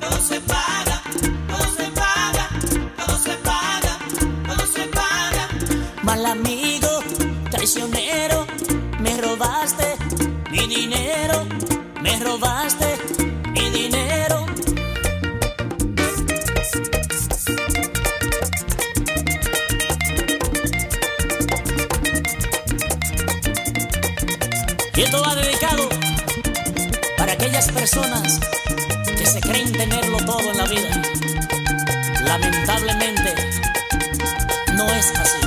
No se paga, no se paga, no se paga, no se paga. Mal amigo, traicionero, me robaste mi dinero, me robaste mi dinero. Y esto va dedicado para aquellas personas que se creen tenerlo todo en la vida. Lamentablemente, no es así.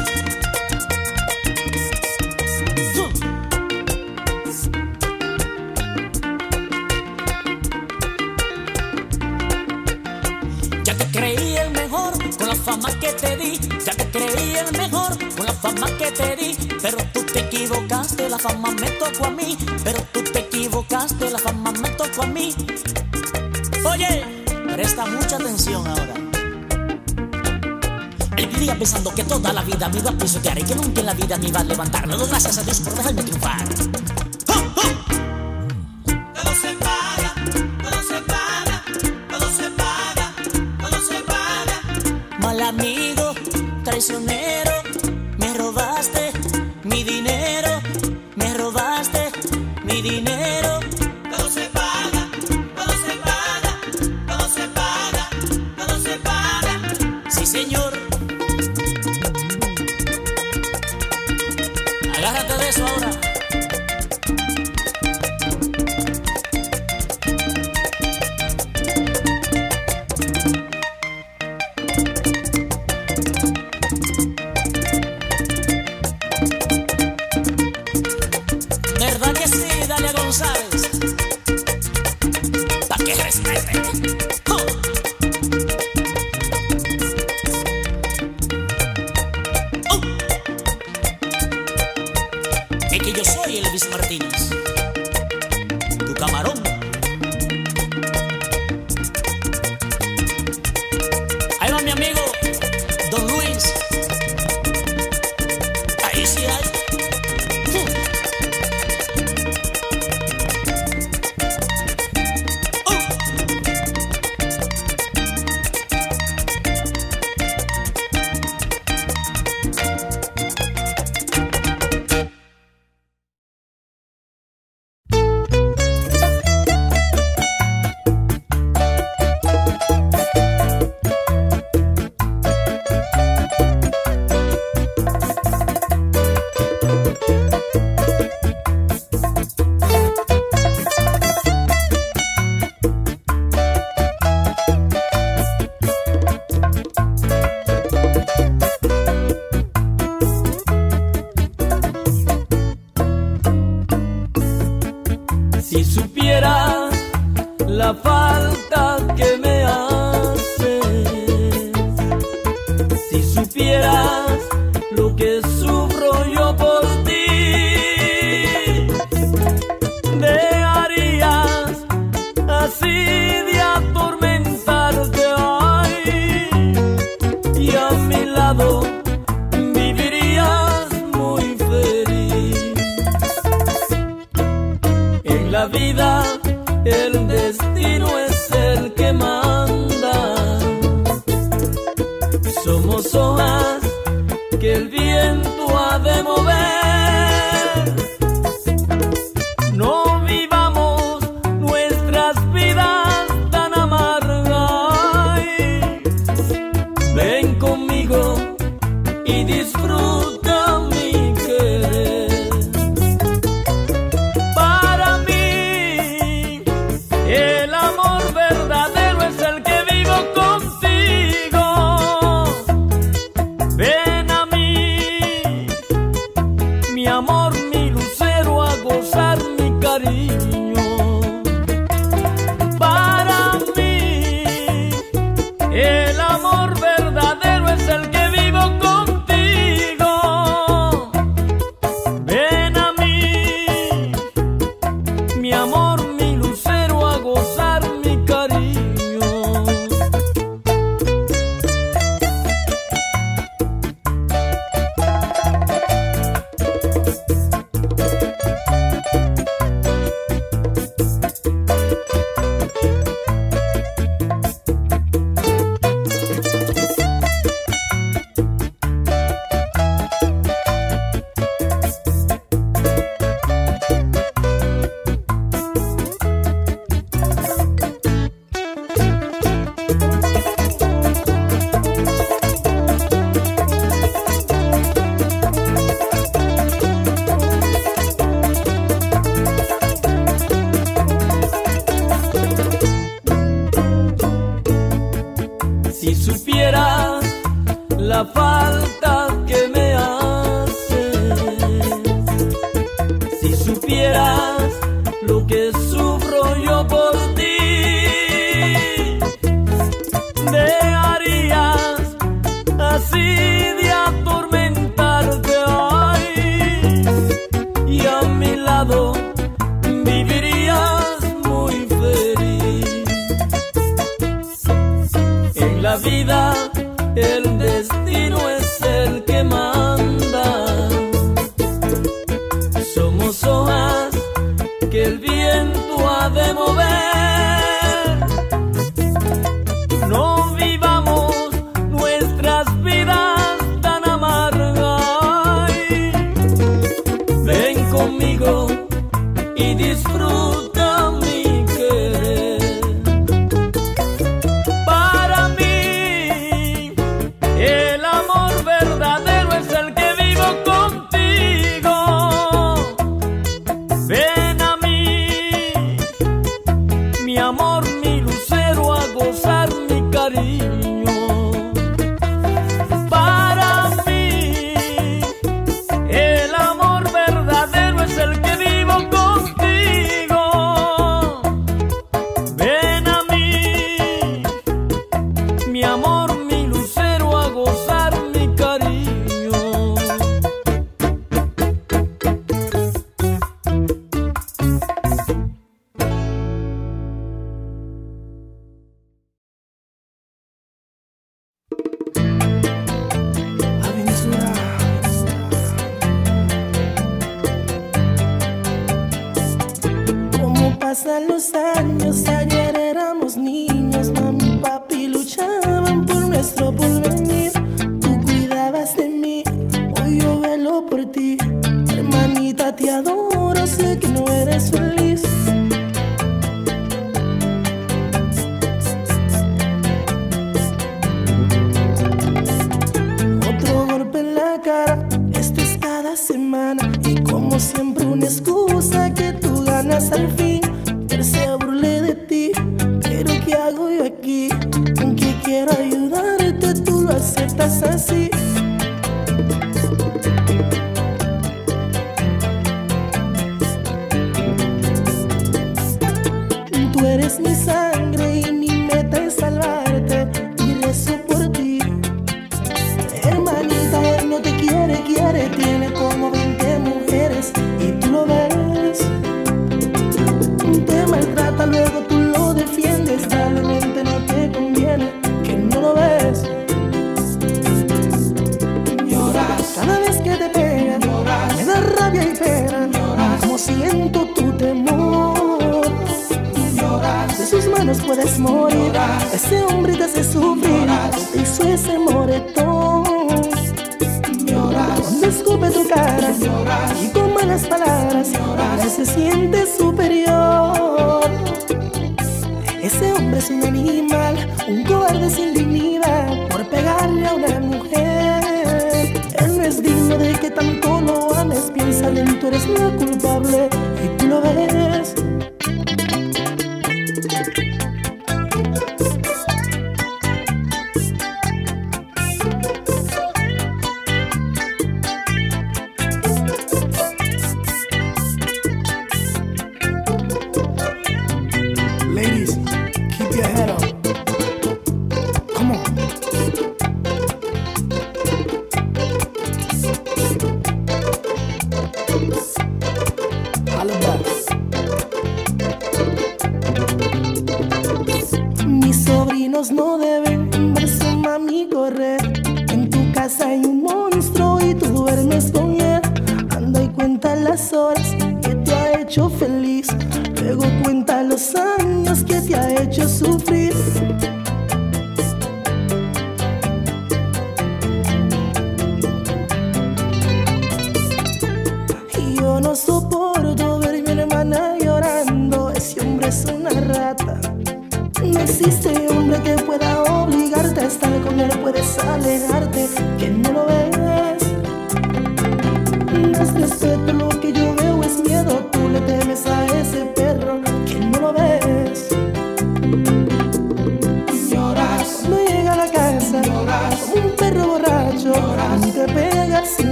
Ya te creí el mejor con la fama que te di. Ya te creí el mejor con la fama que te di. Pero tú te equivocaste, la fama me tocó a mí. Pero tú te equivocaste, la fama me tocó a mí. Oye, presta mucha atención ahora. Él vivía pensando que toda la vida me iba a pisotear y que nunca en la vida me iba a levantar. Le doy gracias a Dios por dejarme triunfar. ¡Oh, oh! Todo se paga, todo se paga, todo se paga, todo se paga. Mal amigo, traicionero, me robaste mi dinero, me robaste mi dinero. Señor, agárrate de eso ahora. ¿Verdad que sí, Dalia González? Pa' que respete. Que yo soy Elvis Martínez, tu camarón. Ahí va mi amigo Don Luis. Ahí sí hay. Si supieras la falta que me haces, si supieras lo que sufro yo por ti, dejarías así de atormentarte, ay, y a mi lado la vida, el destino es el que manda. Somos hojas que el viento ha de mover. No vivamos nuestras vidas tan amargas. Ven conmigo y disfruta mi querer. El amor verdadero es el que vivo contigo. que el viento ha de mover. No vivamos nuestras vidas tan amargas. Ven conmigo y disfruta mi querer. Para mí, el amor verdadero es el que vivo contigo. Ven a mí, mi amor, mi lucero, a gozar mi cariño. Para mí, el amor verdadero es el que vivo contigo. Pasan los años, ayer éramos niños, mami y papi luchaban por nuestro porvenir. Tú cuidabas de mí, hoy yo velo por ti. Hermanita, te adoro, sé que no eres feliz. Otro golpe en la cara, esto es cada semana, y como siempre una excusa que tú ganas al fin. Se burlé de ti, pero ¿qué hago yo aquí? Aunque quiero ayudarte, tú lo aceptas así. Tú eres mi sangre y mi meta es salvarte, y rezo por ti. Hermanita, él no te quiere, tiene como 20 mujeres y tú lo ves. Te maltrata, luego tú lo defiendes. Realmente no te conviene, que no lo ves. Lloras cada vez que te pegan, lloras. Me da rabia y pena, lloras. Como siento tu temor, lloras. De sus manos puedes morir, lloras. Ese hombre te hace sufrir, lloras. Te hizo ese moretón, lloras. Cuando escupe tu cara, lloras. Y con malas palabras, lloras. Se siente superior. Ese hombre es un animal, un cobarde sin dignidad, por pegarle a una mujer. Él no es digno de que tanto lo ames. Piensa bien, tú eres la culpable y tú lo ves.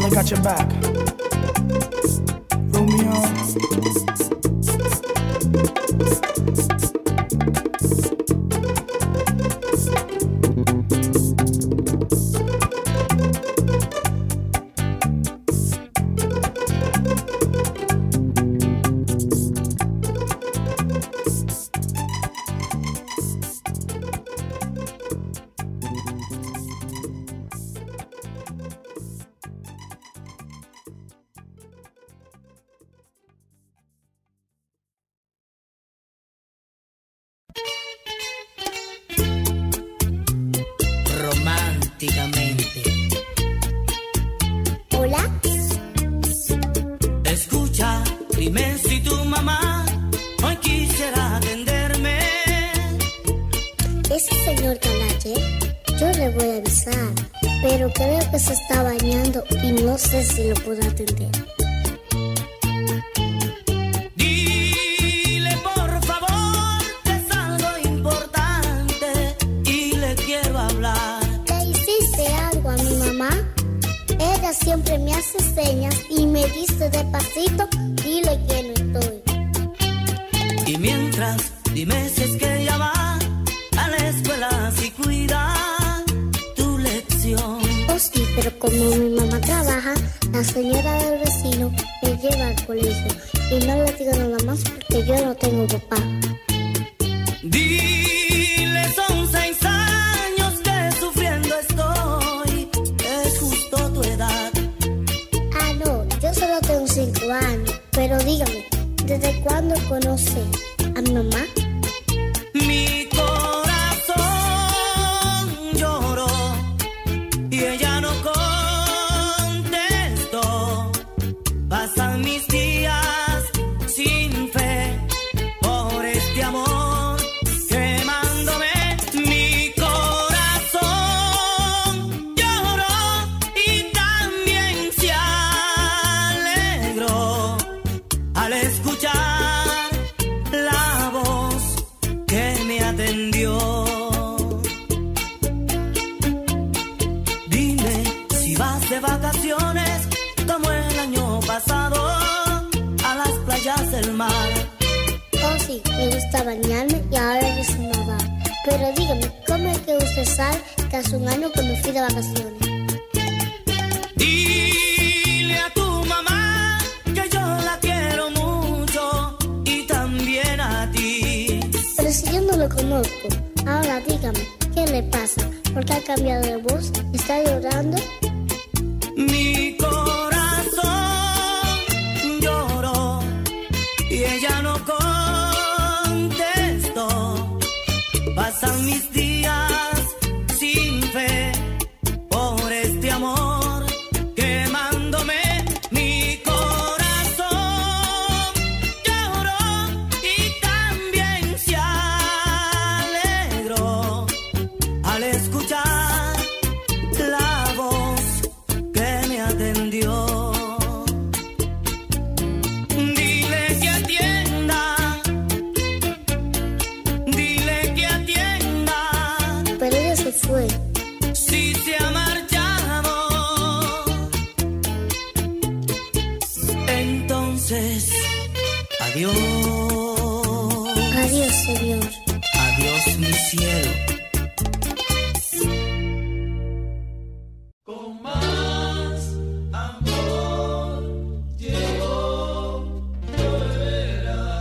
girl, I got your back. Romeo. Si lo puedo atender. Dile por favor que es algo importante y le quiero hablar. ¿Le hiciste algo a mi mamá? Ella siempre me hace señas y me dice despacito, dile que no estoy. Y mientras, dime si es que ella va a la escuela si cuida tu lección. Oh sí, pero como mi mamá trabaja, la señora del vecino me lleva al colegio y no le digo nada más porque yo no tengo papá. Dile, son 6 años que sufriendo estoy, es justo tu edad. Ah, no, yo solo tengo 5 años, pero dígame, ¿desde cuándo conoce a mi mamá? Mi corazón lloró y ella no conoce. Pasan mis días sin fe por este amor quemándome. Mi corazón lloró y también se alegró al escuchar la voz que me atendió. Dime si vas de vacaciones como el año pasado a las playas del mar. Oh sí, me gusta bañarme y ahora yo soy mamá. Pero dígame, ¿cómo es que usted sabe que hace un año que me fui de vacaciones? Dile a tu mamá que yo la quiero mucho y también a ti. Pero si yo no lo conozco, ahora dígame, ¿qué le pasa? ¿Por qué ha cambiado de voz? ¿Está llorando? Mi corazón ya no contesto, pasan mis días sin fe por este amor quemándome. Mi corazón lloró y también se alegró al escuchar la voz que me atendió. Si se ha marchado, entonces adiós. Adiós, Señor. Adiós, mi cielo. Con más amor llegó, volverás.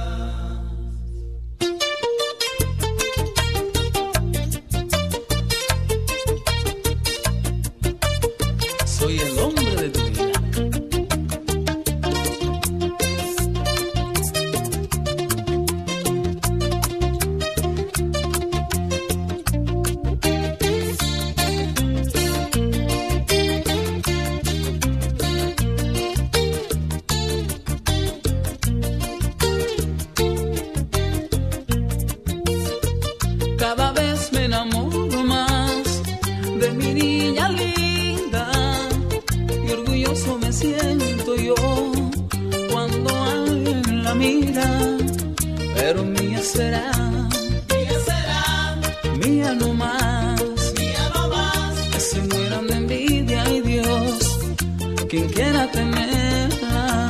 Quien quiera tenerla,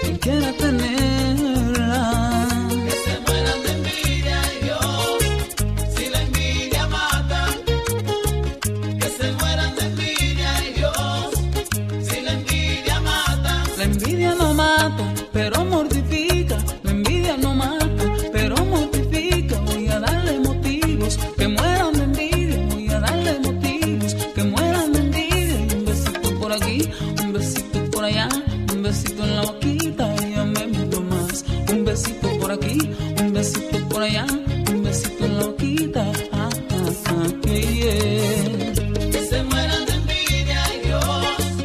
quien quiera tenerla, que se mueran de envidia, Dios, si la envidia mata, que se mueran de envidia, Dios, si la envidia mata. La envidia no mata, pero mortifica, la envidia no mata, pero mortifica. Voy a darle motivos que mueran de envidia, voy a darle motivos que mueran de envidia. Un besito por aquí, un besito por allá, un besito en la boquita y ya me meto más. Un besito por aquí, un besito por allá, un besito en la boquita. Ah, ah, ah, yeah. Quien quiera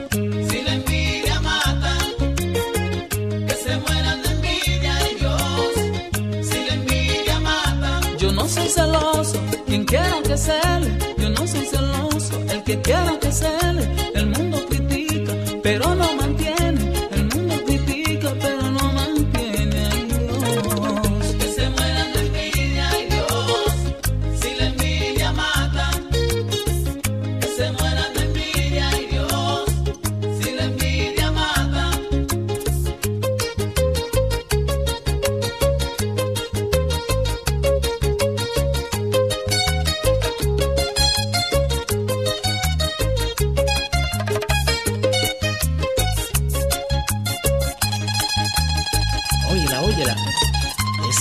que cele, yo no soy celoso. El que quiera que cele, el mundo critica, pero no mantiene. El mundo critica, pero no mantiene. Ay, Dios, que se mueran de envidia, ay, Dios, si la envidia mata. Que se mueran de envidia, ay, Dios, si la envidia mata.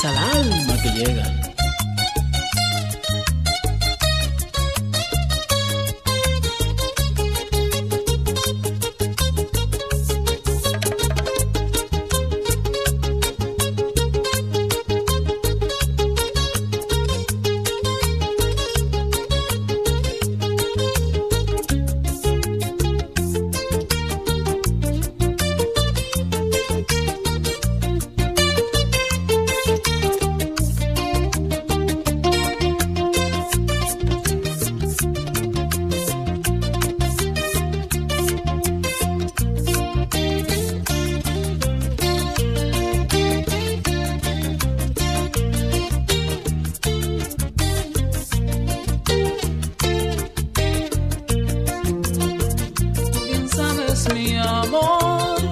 Al alma que llega. Mi amor,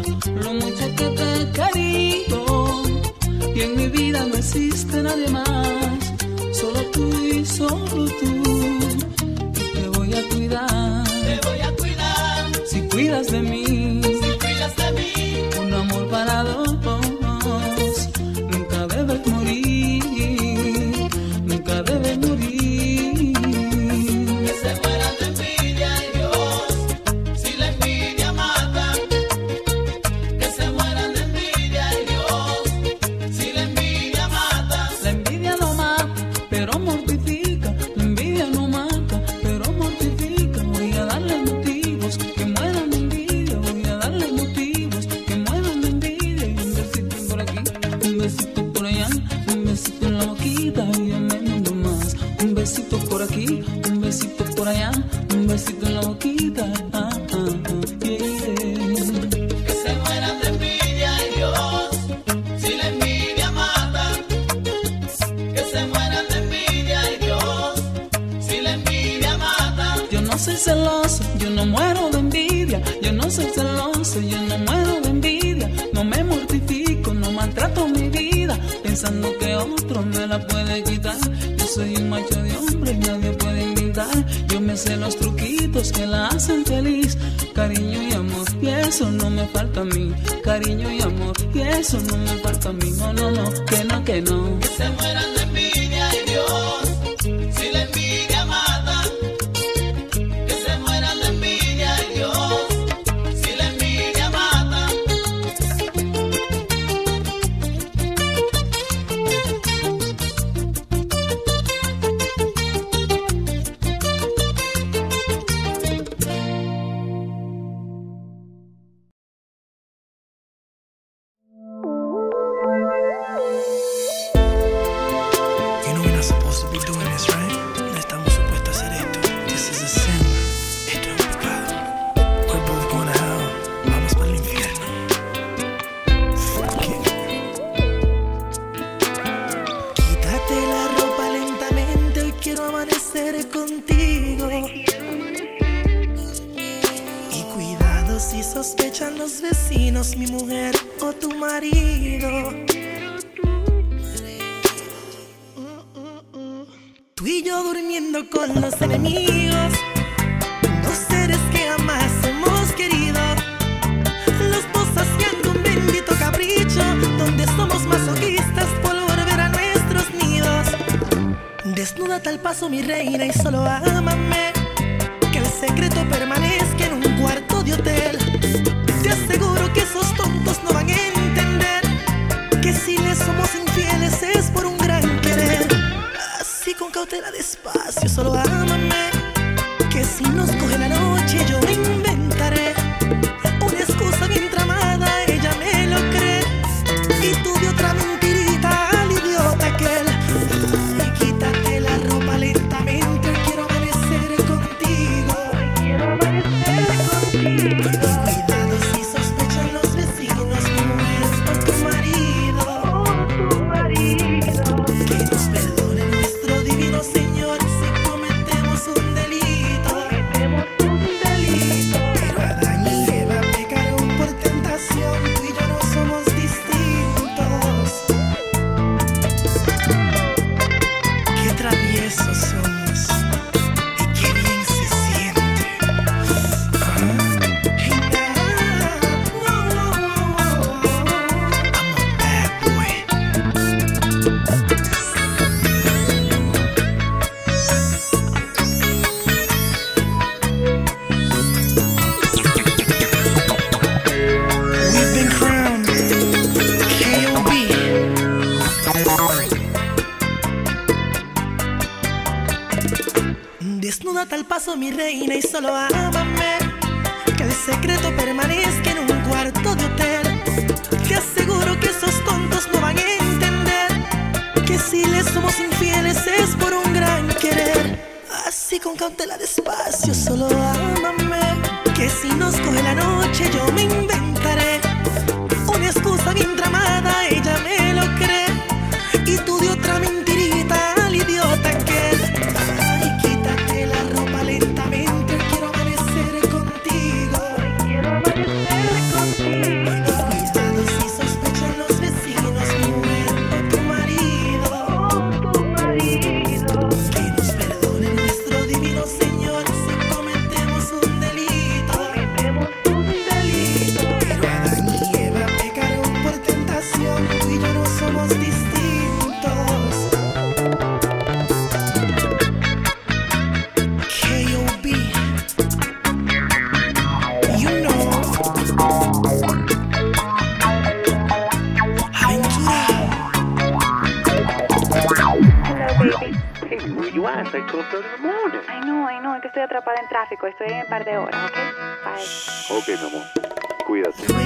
lo mucho que te he querido, y en mi vida no existe nadie más, solo tú y solo tú. Y te voy a cuidar, te voy a cuidar, si cuidas de mí, si cuidas de mí. Un amor para dos nunca debes morir, nunca debes morir. Que se mueran de envidia, Dios, si la envidia. Un besito en la boquita, ah, ah, ah, yeah, yeah. Que se mueran de envidia, Dios, si la envidia mata. Que se mueran de envidia, Dios, si la envidia mata. Yo no soy celoso, yo no muero de envidia. Yo no soy celoso, yo no muero de envidia. No me mortifico, no maltrato mi vida, pensando que otro me la puede quitar. Yo soy un macho de hombre y nadie puede quitar. Yo me sé los truquitos que la hacen feliz. Cariño y amor, y eso no me falta a mí. Cariño y amor, y eso no me falta a mí. No, no, no, que no, que no. Que se mueran de envidia, ay, Dios, si la envidia mata. Que se mueran de envidia, ay, Dios, si la envidia mata. Supposed to be doing mi mujer o tu marido. Tú y yo durmiendo con los enemigos, dos seres que jamás hemos querido, las esposas que han con bendito capricho, donde somos masoquistas por volver a nuestros nidos. Desnúdate al paso, mi reina, y solo ámame, que el secreto permanezca en un cuarto de hotel. Te aseguro que esos tontos no van a entender que si les somos infieles es por un gran querer. Así con cautela, despacio, solo ámame, que si nos coge la noche yo inventaré una excusa bien tramada, ella me lo cree, y tú de otra mentirita al idiota aquel. Ay, quítate la ropa lentamente, hoy quiero amanecer contigo, hoy quiero amanecer contigo. Desnúdate al paso, mi reina, y solo ámame, que el secreto permanezca en un cuarto de hotel. Te aseguro que esos tontos no van a entender que si les somos infieles es por un gran querer. Así con cautela, despacio, solo ámame, que si nos coge la noche yo me inventaré una excusa bien tramada, ella me lo cree, y tú de otra mentirita al idiota aquel. I know, es que estoy atrapada en tráfico, estoy en un par de horas, ¿ok? Bye. Ok, mi amor, cuídate.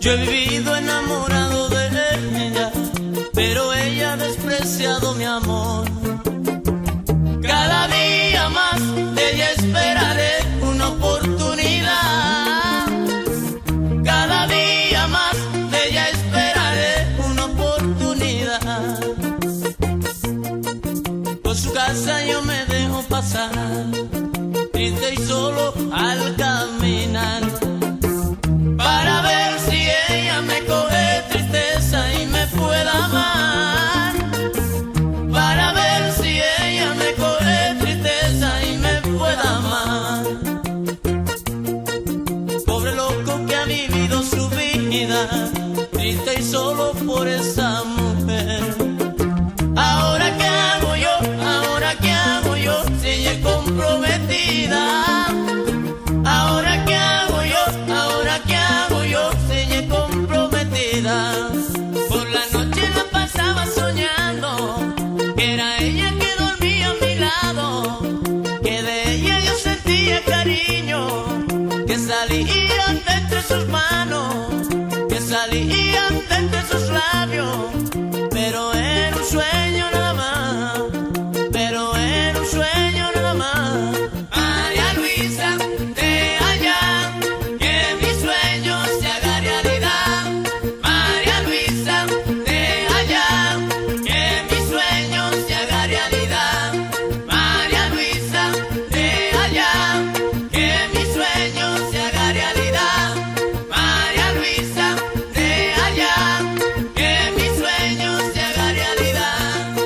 Yo he vivido enamorado de él, amor. Cada día más de ella esperaré una oportunidad. Cada día más de ella esperaré una oportunidad. Por su casa yo me dejo pasar, triste y solo al caminar, para ver si ella me coge tristeza y me pueda amar. Para ver si ella me coge tristeza y me pueda amar. Pobre loco que ha vivido su vida, triste y solo por esa mujer. Ahora qué hago yo, ahora qué hago yo, si ella es comprometida. Ahora qué hago yo, ahora qué hago yo, si ella es comprometida. Por la noche la pasaba soñando, que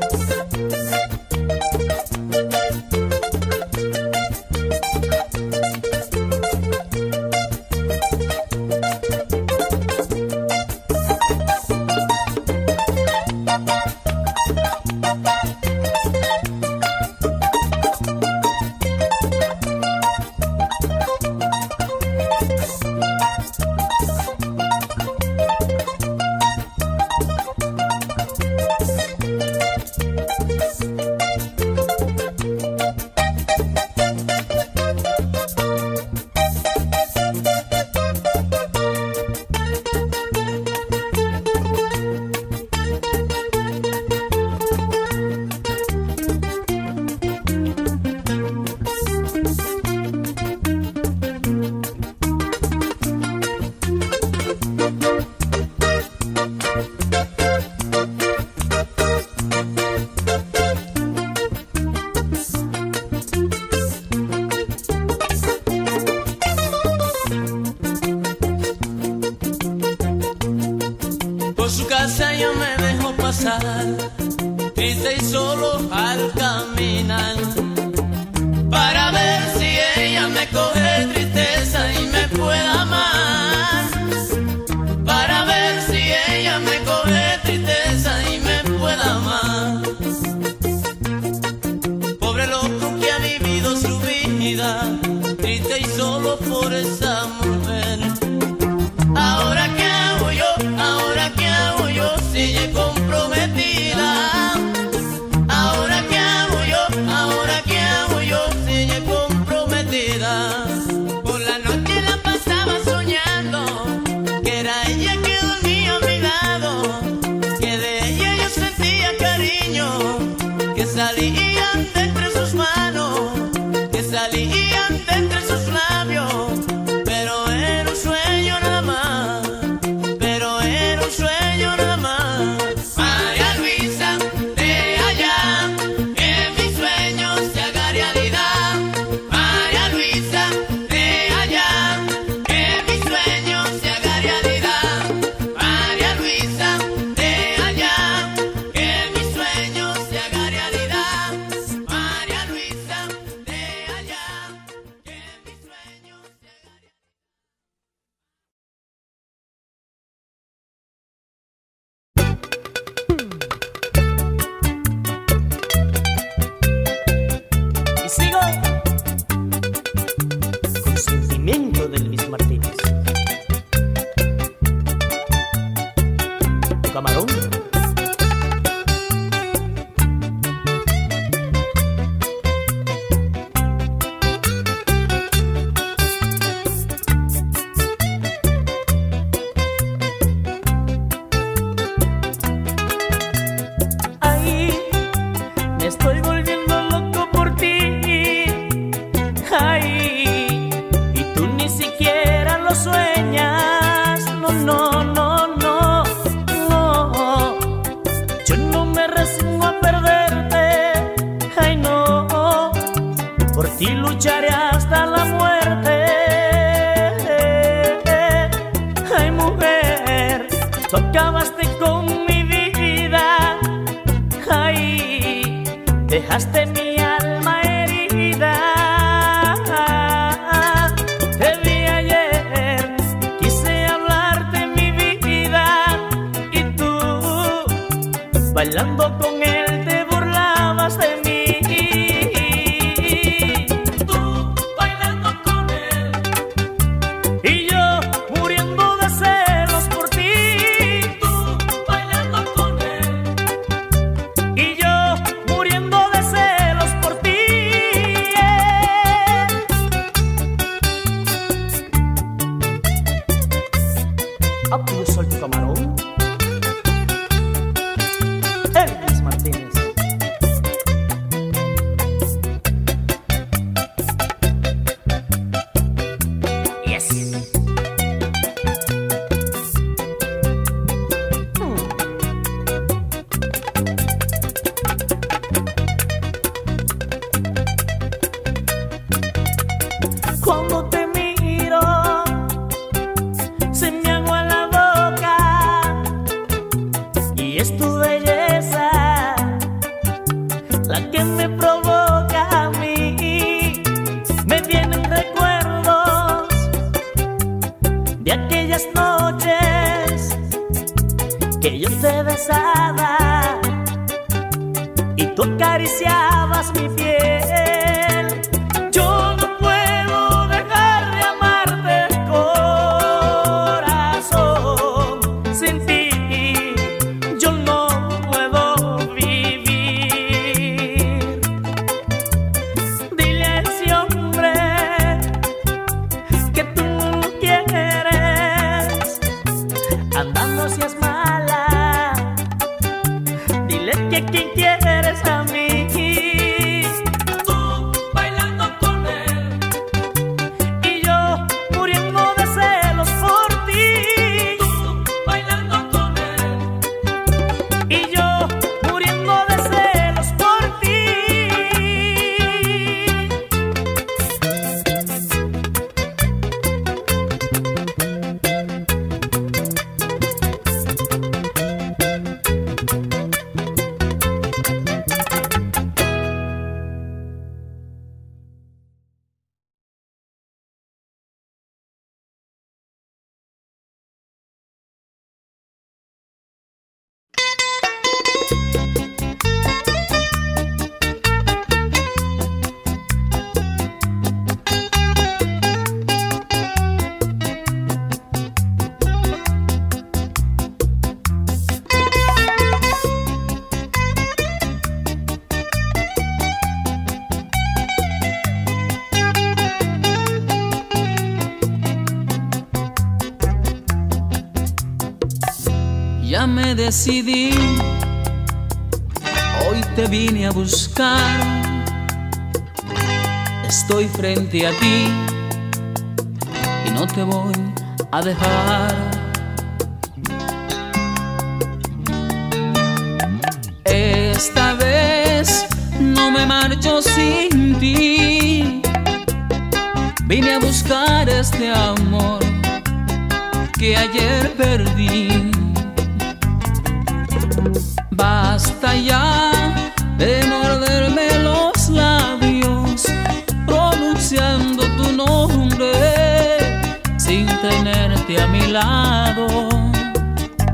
era ella que dormía a mi lado, que de ella yo sentía cariño, que salía de entre sus manos, que salía de entre sus labios, pero era un sueño nada más, pero era un sueño nada más. María Luisa, de allá, que mi sueño se haga realidad. María Luisa, de allá, que mi sueño se haga realidad. María Luisa, de allá, que mi sueño se haga realidad. María Luisa, de allá, que mi sueño se haga realidad. Por su casa yo me dejo pasar, triste y solo al caminar, para ver si ella me coge tristeza y me pueda amar. Para ver si ella me coge tristeza y me pueda amar. Pobre loco que ha vivido su vida, triste y solo por esa mujer. Ahora que comprometida. Ahora qué hago yo, ahora qué hago yo, si ella es comprometida. Por la noche la pasaba soñando, que era ella que dormía a mi lado, que de ella yo sentía cariño, que salían de entre sus manos, que salían de entre sus labios, pero era un sueño nada más, pero era un sueño nada más. De Elvis Martínez. Camarón. tú acabaste con mi vida. Ay, dejaste mi alma herida. Te vi ayer, quise hablarte mi vida, y tú, bailando con él, te burlabas de mí. Elvis Martínez. Yes. Cuando te miro, se me agua la boca, y es tu belleza la que me provoca a mí. Me vienen recuerdos de aquellas noches que yo te besaba y tú acariciabas mi piel. Yo no puedo dejar de amarte, corazón. Sin ti yo no puedo vivir. Dile a ese hombre que tú no lo quieres. Anda, no seas mala, dile que quien quieres a mí. Tú bailando con él y yo muriendo de celos por ti. Tú bailando con él y yo muriendo de celos por ti. Ya me decidí, hoy te vine a buscar. Estoy frente a ti y no te voy a dejar. Esta vez no me marcho sin ti. Vine a buscar este amor que ayer perdí. Basta ya de morderme los labios pronunciando tu nombre sin tenerte a mi lado.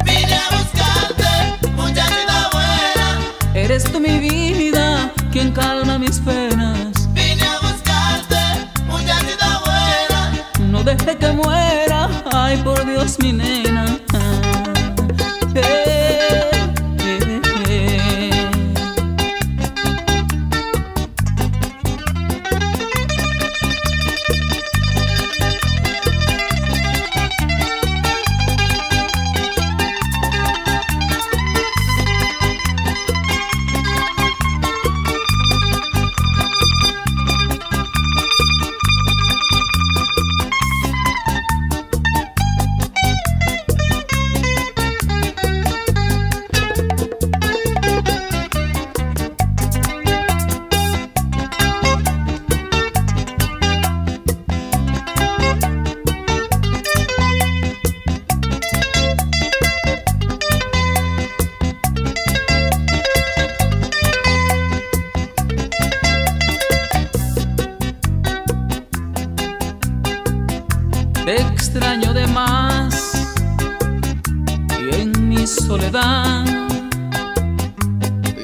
Vine a buscarte, muchachita buena. Eres tú mi vida, quien calma mis penas. Vine a buscarte, muchachita buena. No dejes que muera, ay por Dios mi nena. extraño de más, y en mi soledad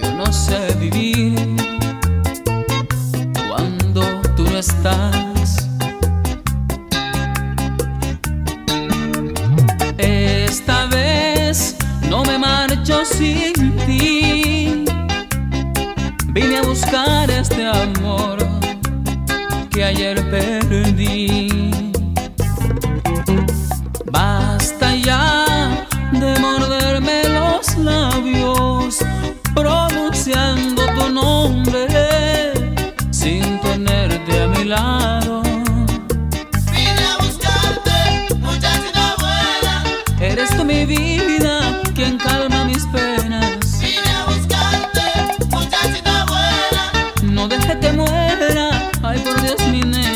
yo no sé vivir cuando tú no estás. Esta vez no me marcho sin ti, vine a buscar este amor que ayer perdí. Basta ya de morderme los labios pronunciando tu nombre sin tenerte a mi lado. Vine a buscarte, muchachita buena, eres tú mi vida, quien calma mis penas. Vine a buscarte, muchachita buena, no dejes que muera, ay por Dios mi nena.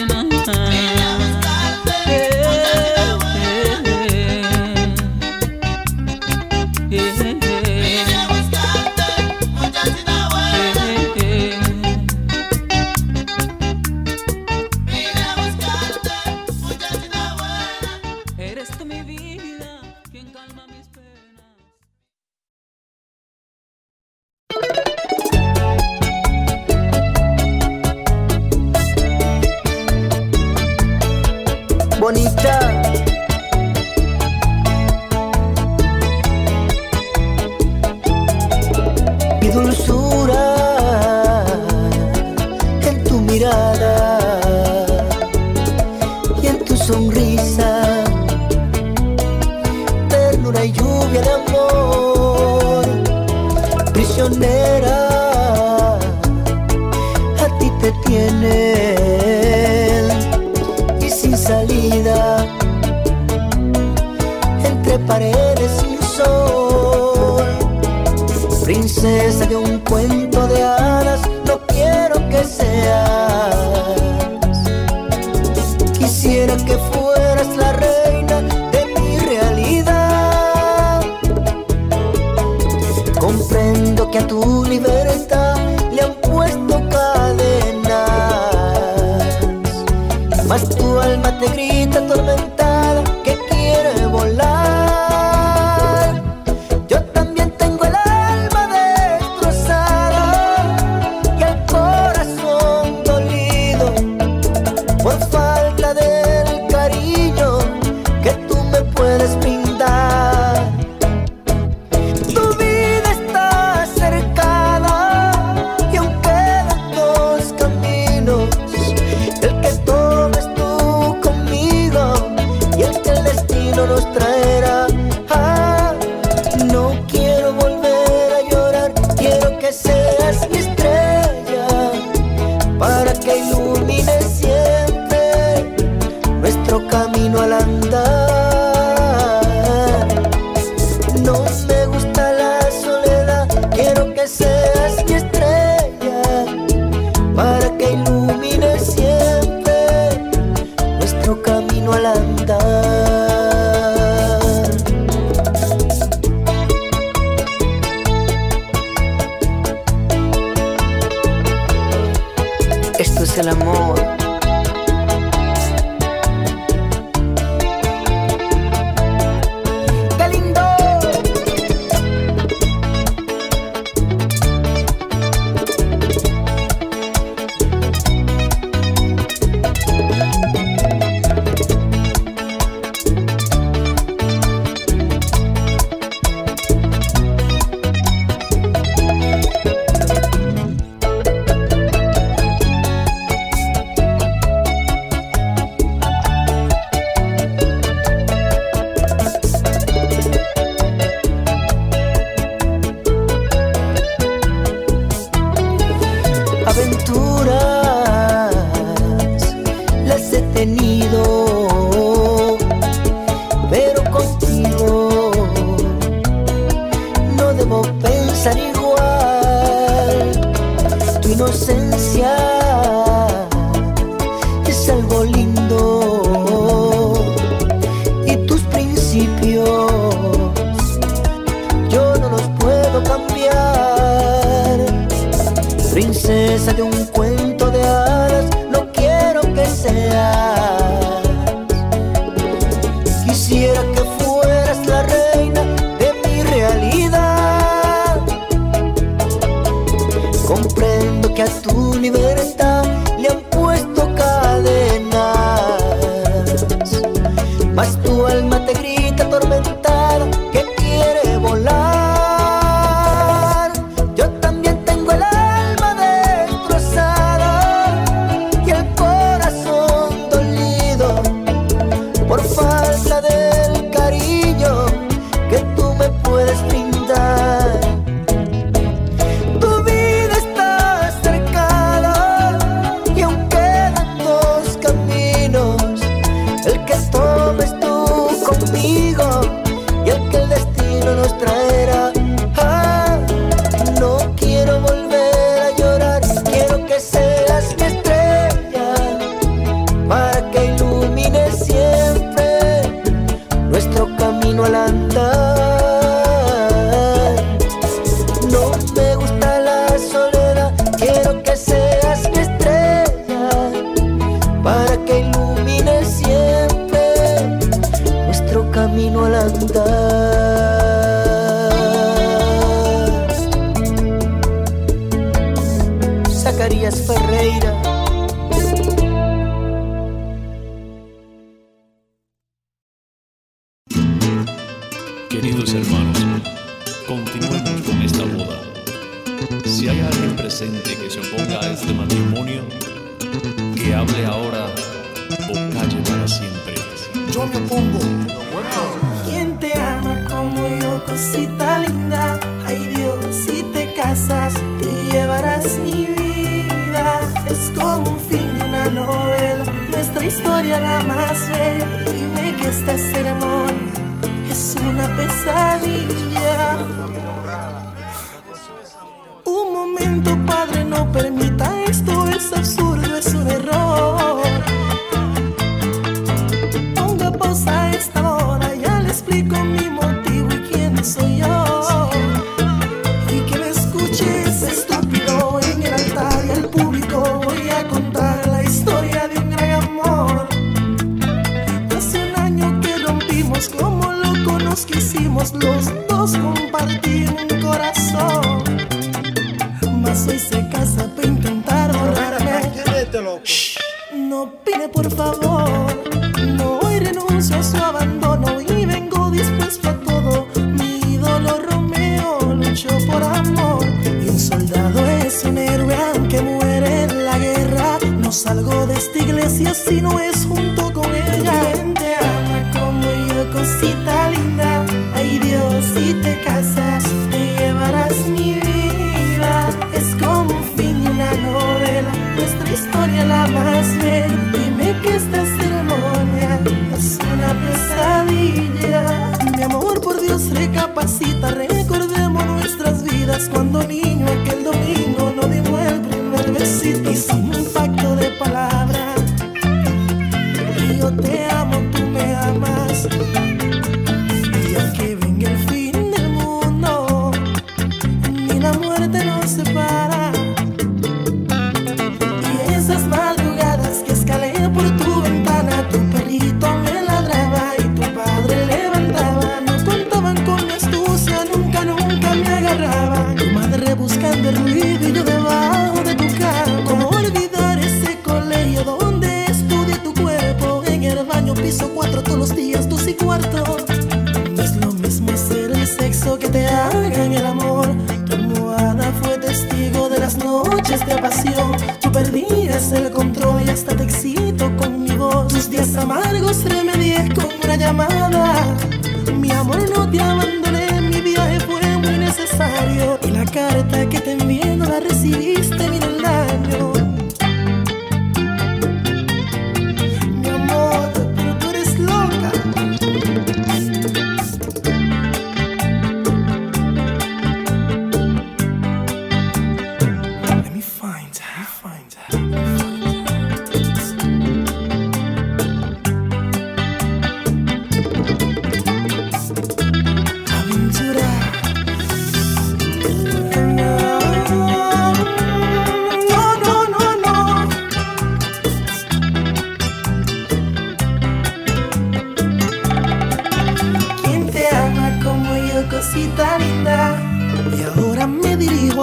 que a tu libertad le han puesto cadenas. Mas tu alma te grita atormentada que quiere volar. Yo también tengo el alma destrozada y el corazón dolido por falta del cariño que tú me puedes brindar. Zacarías Ferreira. Queridos hermanos, continuemos con esta boda. Si hay alguien presente que se oponga a este matrimonio, que hable ahora o calle para siempre. Yo me opongo. ¿Quién te ama como yo, cosita linda? Ay Dios, si te casas, te llevarás mi vida. Es como un fin de una novela, nuestra historia la más bella. Dime que esta ceremonia es una pesadilla. Un momento, Padre, no permita esto, es absurdo, es un error. Ponga pausa a esta hora, ya le explico mi motivo y quién soy yo. Los dos compartir un corazón, mas hoy se casa para intentar borrarme. No pide por favor, no, hoy renuncio a su abandono y vengo dispuesto a todo. Mi dolor, Romeo luchó por amor, y un soldado es un héroe aunque muere en la guerra. No salgo de esta iglesia si no es junto con ella. ¿Quién te ama como yo, cosita linda? Si te casas, te llevarás mi vida. Es como un fin de una novela, nuestra historia la más bella. Dime que esta ceremonia es una pesadilla. Mi amor, por Dios, recapacita. Recordemos nuestras vidas cuando niño, aquel domingo no dimos el primer besito. Hicimos un pacto de palabra y yo te amo, tú me amas. Yo perdías el control y hasta te excito con mi voz. Tus días amargos remedié con una llamada. Mi amor, no te abandoné, mi viaje fue muy necesario. Y la carta que te envié no la recibiste, mira el daño. Mi amor, pero tú eres loca. Aventura.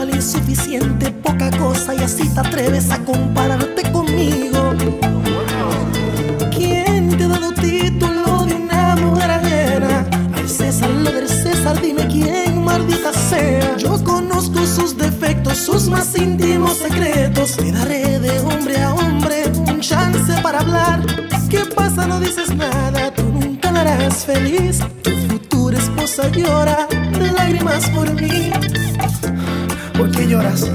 vale suficiente, poca cosa, y así te atreves a compararte conmigo. ¿Quién te ha dado título de una mujerajera? Al César lo del César, dime quién, maldita sea. Yo conozco sus defectos, sus más íntimos secretos. Te daré de hombre a hombre un chance para hablar. ¿Qué pasa? No dices nada, tú nunca la harás feliz. Tu futura esposa llora de lágrimas por mí. ¿Por qué lloras?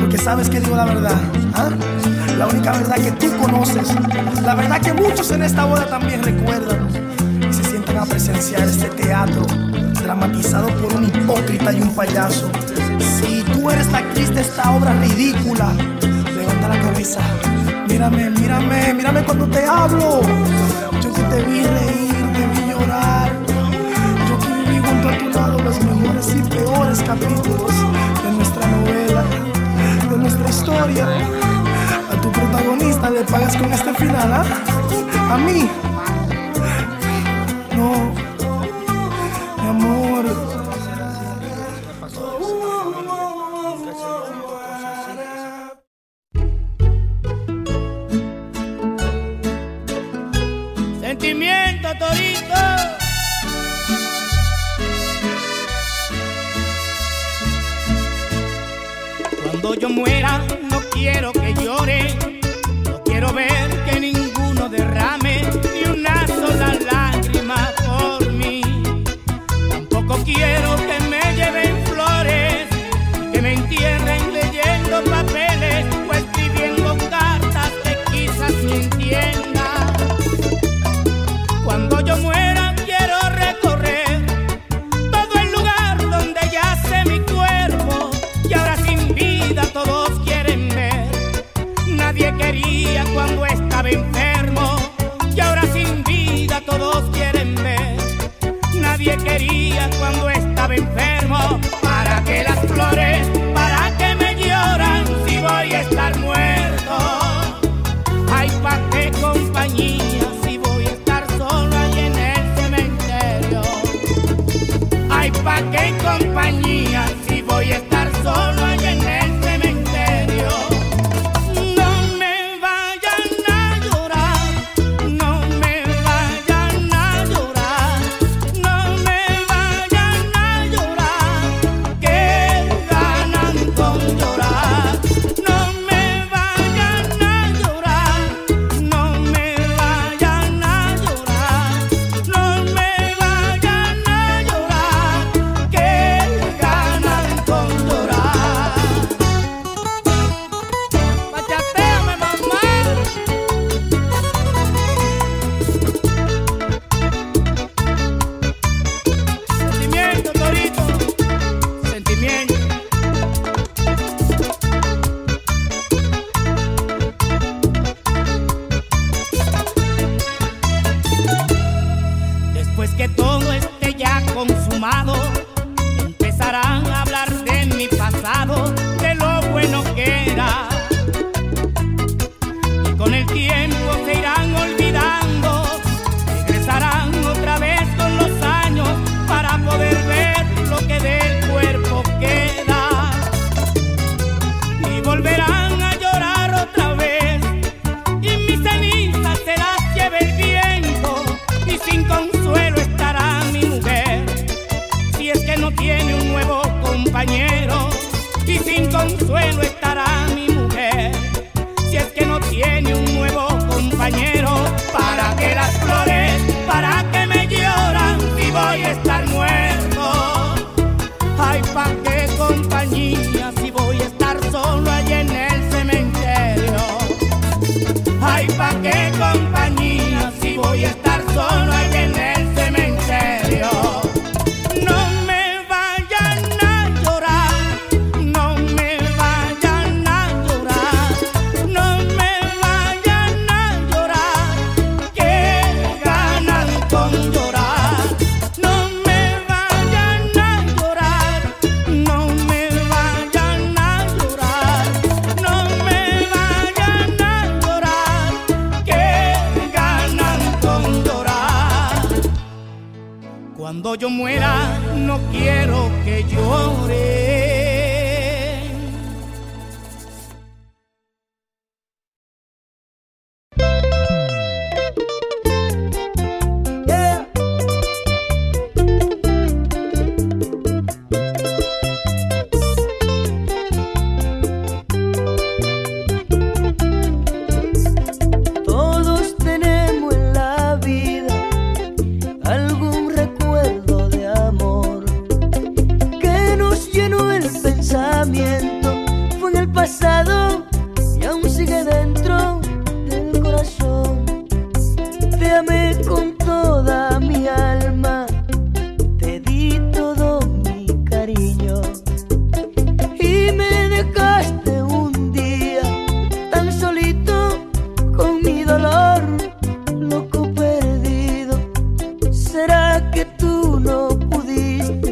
Porque sabes que digo la verdad, ¿ah? La única verdad que tú conoces, la verdad que muchos en esta boda también recuerdan y se sientan a presenciar este teatro dramatizado por un hipócrita y un payaso. Si tú eres la actriz de esta obra ridícula, levanta la cabeza, mírame, mírame, mírame cuando te hablo. Yo que te vi reír, te vi llorar, yo que viví junto a tu lado los mejores y peores capítulos de nuestra novela, de nuestra historia. A tu protagonista le pagas con este final, ¿ah? A mí no, mi amor. Sentimiento, Torito. Cuando yo muera no quiero que llore, no quiero ver que ninguno derrame ni una sola lágrima por mí. Tampoco quiero que me lleven flores, que me entierren leyendo papeles o escribiendo cartas que quizás ni entienda. Cuando yo muera quiero recorrer todo el lugar donde yace mi cuerpo, y ahora sin vida todos quieren ver. Nadie quería cuando estaba. pasado y aún sigue dentro de mi corazón. Te amé con toda mi alma, te di todo mi cariño y me dejaste un día tan solito con mi dolor, loco perdido. ¿Será que tú no pudiste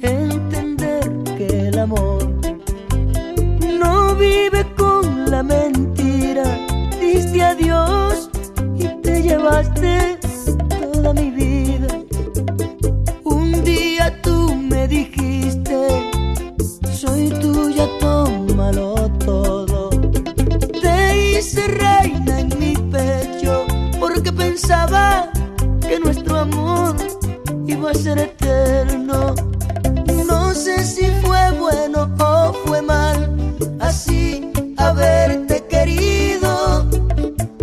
entender que el amor no vive con la mentira? Diste adiós y te llevaste toda mi vida. Un día tú me dijiste, soy tuya, tómalo todo. Te hice reina en mi pecho porque pensaba que nuestro amor iba a ser eterno. No sé si fue bueno o fue mal así haberte querido.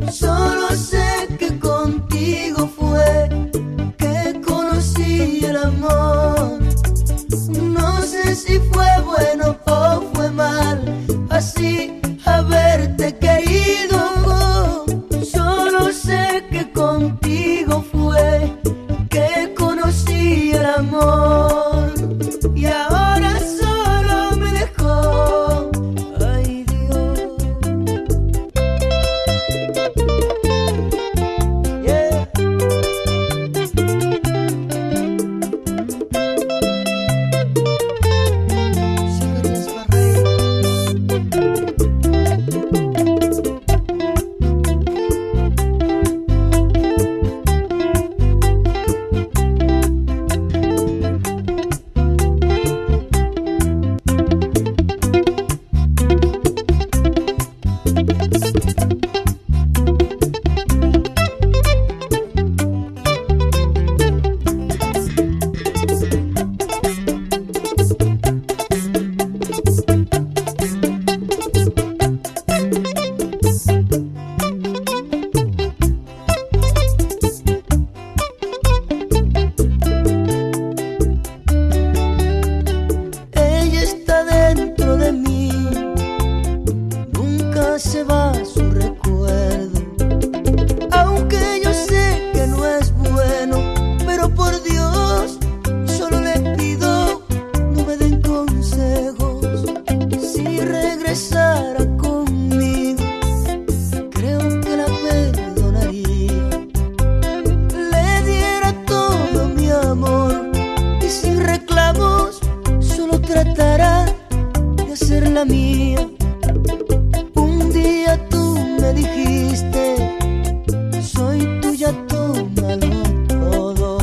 Solo sé que contigo fue que conocí el amor. No sé si fue bueno o fue mal así haberte querido. Solo sé que contigo fue que conocí el amor. Y ahora solo me dejó. Ay, Dios. Yeah. Zacarías Ferreira. Se va su recuerdo, aunque yo sé que no es bueno, pero por Dios solo le pido no me den consejos. Si regresara conmigo creo que la perdonaría, le diera todo mi amor y sin reclamos solo tratara de hacerla mía. Me dijiste, soy tuya, tómalo todo.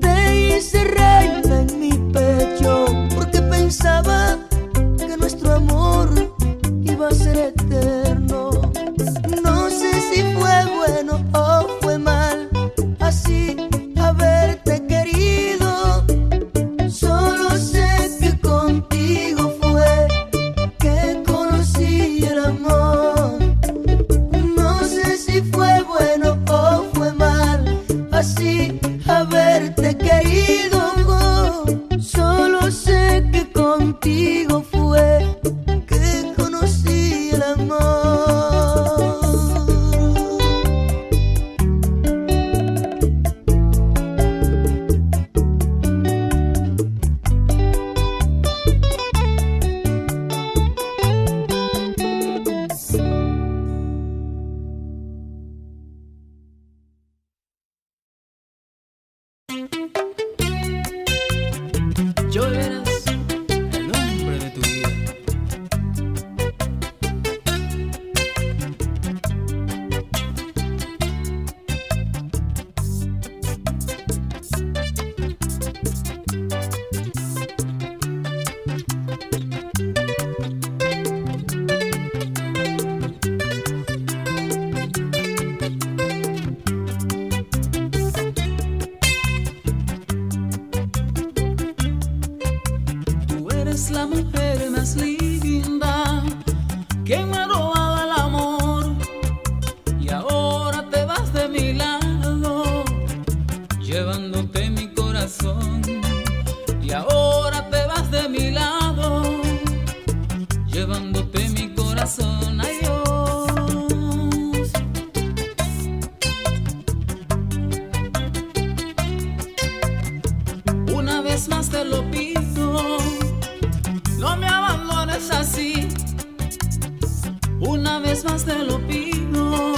Te hice reina en mi pecho porque pensaba que nuestro amor iba a ser eterno. No sé si fue bueno o fue mal así haberte querido. Solo sé que contigo fue que conocí el amor. Así haberte querido, solo sé que contigo fue que conocí el amor. Yo eras el hombre de tu vida. Es la mujer más linda que me ha robado el amor, y ahora te vas de mi lado llevándote mi corazón. Y ahora te vas de mi lado. no me abandones así, una vez más te lo pido,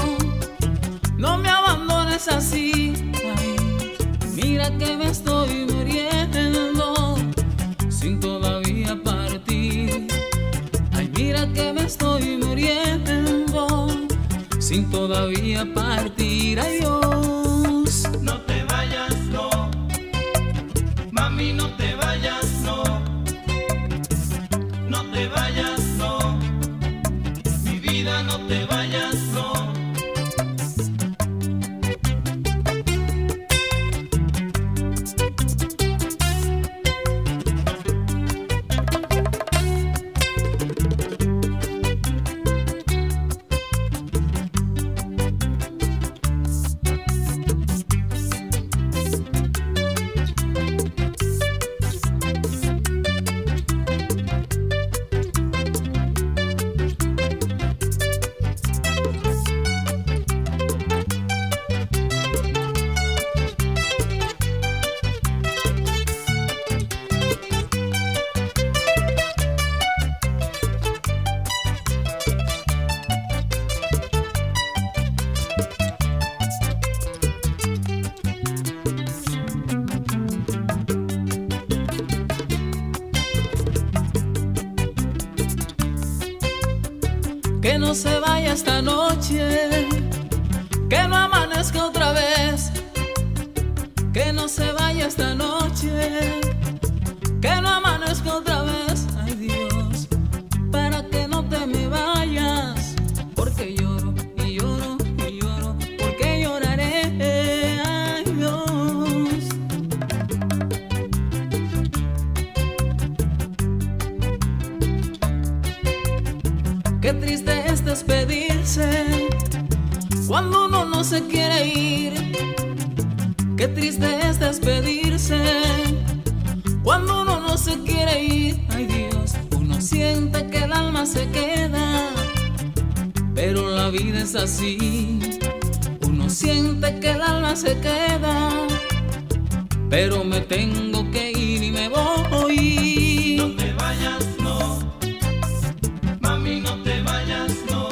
no me abandones así. Ay, mira que me estoy muriendo sin todavía partir. Ay, mira que me estoy muriendo sin todavía partir. Ay, Dios, no te vayas, no, mami, no te vayas, no, no te vayas, no, mi vida, no te vayas, no. Que no se vaya esta noche, que no amanezca otra vez. Que no se vaya esta noche, que no amanezca otra vez. Ay, Dios, para que no te me vayas, porque lloro y lloro y lloro, porque lloraré. Ay, Dios. Qué triste despedirse cuando uno no se quiere ir. Qué triste es despedirse cuando uno no se quiere ir. Ay, Dios, uno siente que el alma se queda, pero la vida es así. Uno siente que el alma se queda, pero me tengo que ir y me voy. No te vayas, no, mami, no te vayas, no.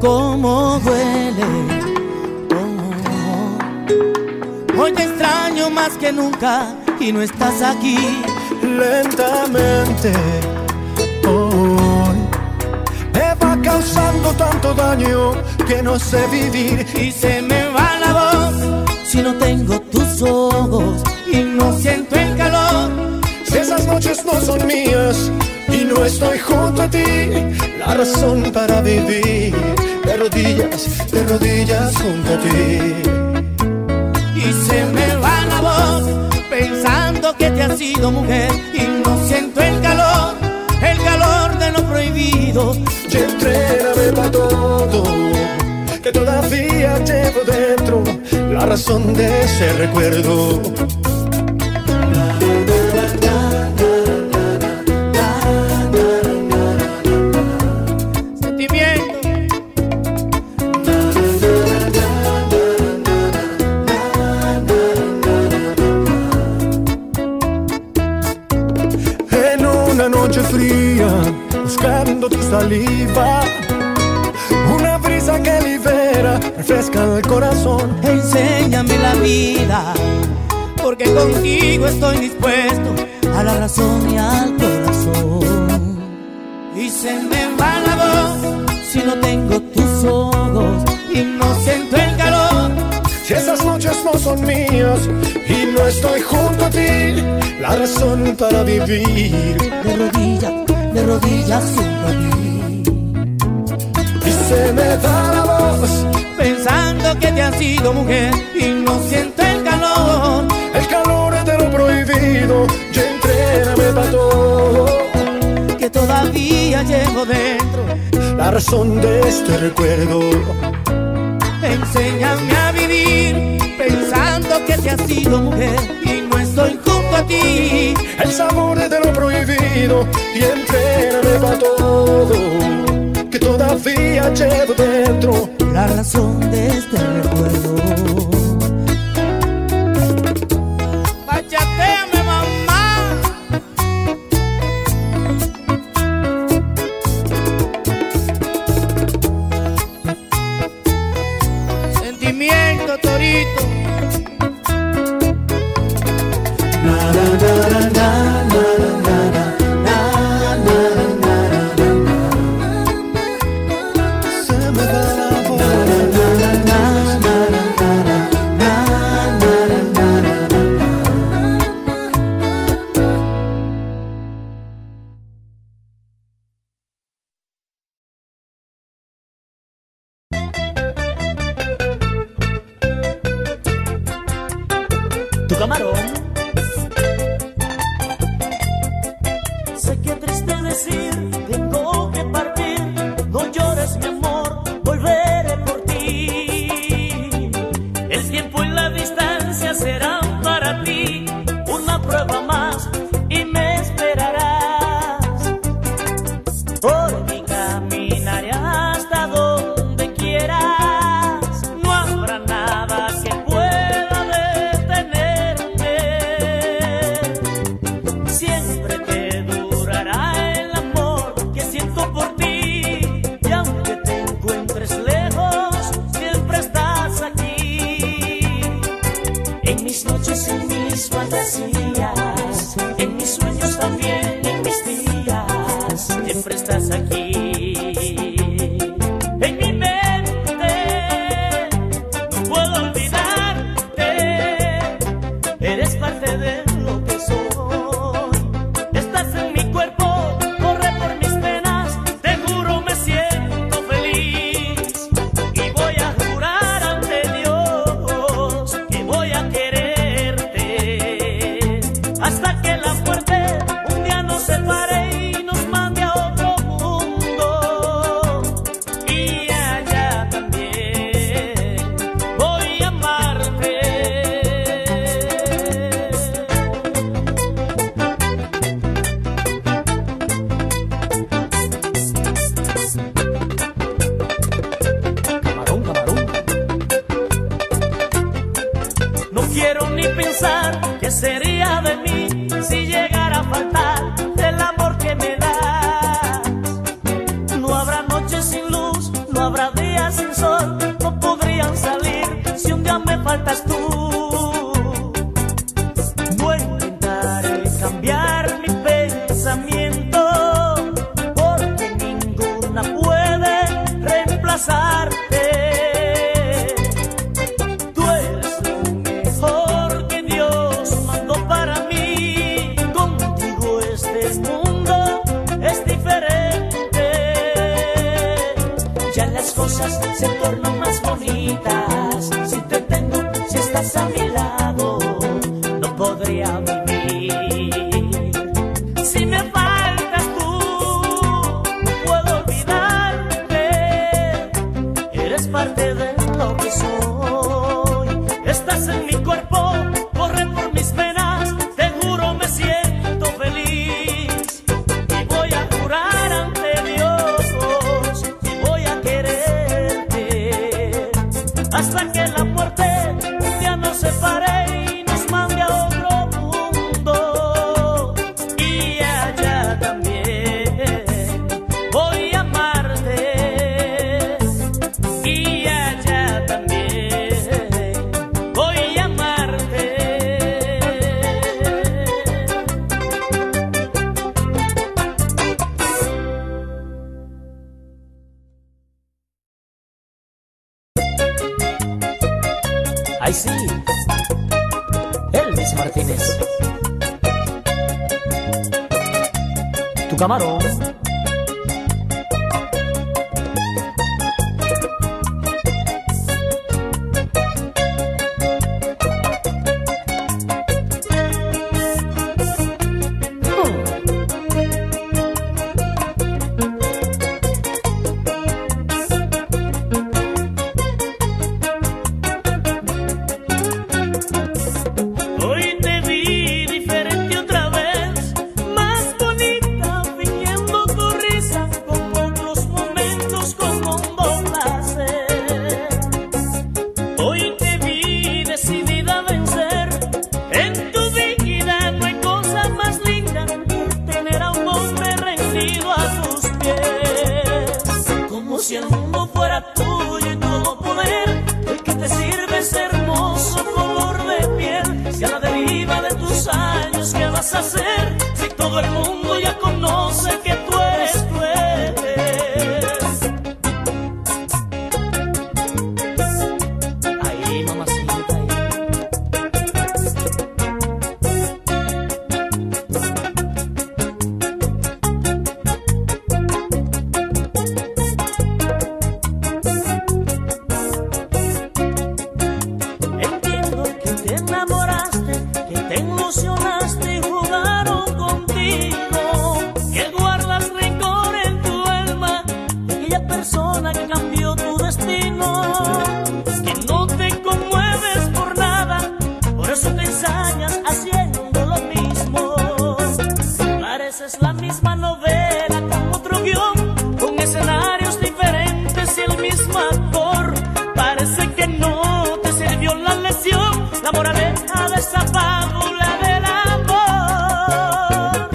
Cómo duele, oh. Hoy te extraño más que nunca y no estás aquí. Lentamente, oh, me va causando tanto daño que no sé vivir. Y se me va la voz si no tengo tus ojos y no siento el calor. Esas noches no son mías y no estoy junto a ti. La razón para vivir, de rodillas junto a ti. Y se me va la voz pensando que te has sido mujer y no siento el calor de lo prohibido. Y entrégame pa' todo que todavía llevo dentro, la razón de ese recuerdo. Buscando tu saliva, una brisa que libera, refresca el corazón. Enséñame la vida, porque contigo estoy dispuesto a la razón y al corazón. Y se me va la voz si no tengo tus ojos y no siento el calor. Si esas noches no son mías y no estoy junto a ti, la razón para vivir. De rodillas junto a mí. Y se me da la voz pensando que te has sido mujer y no siento el calor. El calor de lo prohibido, yo entréname para todo. Que todavía llevo dentro la razón de este recuerdo. Enséñame a vivir pensando que te has sido mujer y no estoy junto a ti. El sabor de lo prohibido y entréname para todo. Que todavía llevo dentro la razón de este recuerdo. Bachateame, mamá. Sentimiento, torito. Na, na, na, na, na. Y allá también voy a amar. sí, Elvis Martínez. Tu camarón. Si el mundo fuera tuyo y todo poder, el que te sirve es hermoso color de piel. Si a la deriva de tus años, ¿qué vas a hacer? Si todo el mundo ya conoce que tú eres cruel. Ahí, mamacita, ahí. Es la misma novela con otro guión, con escenarios diferentes y el mismo actor. Parece que no te sirvió la lección, la moraleja de esa fábula del amor.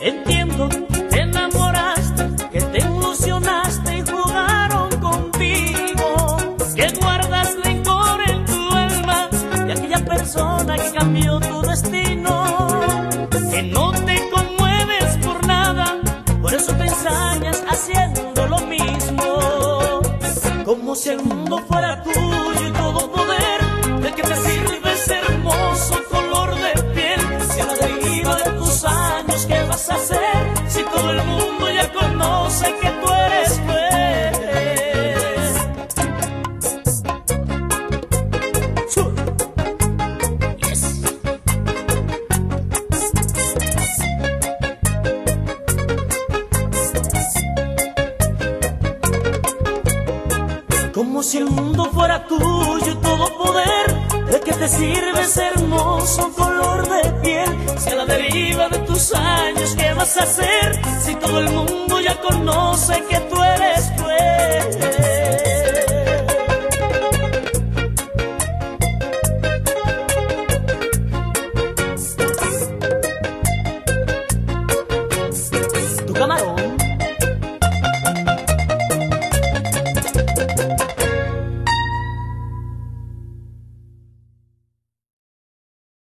Entiendo que te enamoraste, que te ilusionaste y jugaron contigo, que guardas rencor en tu alma de aquella persona que cambió tu destino. No te conmueves por nada, por eso te ensañas haciendo lo mismo. Como si el mundo fuera tuyo y todo poder, el que te sirve es hermoso color de piel. Si a la deriva de tus años, ¿qué vas a hacer? Si todo el mundo ya conoce que tú eres como si el mundo fuera tuyo y todo poder, el que te sirve es hermoso color de piel. Si a la deriva de tus años, ¿qué vas a hacer? Si todo el mundo ya conoce que tú eres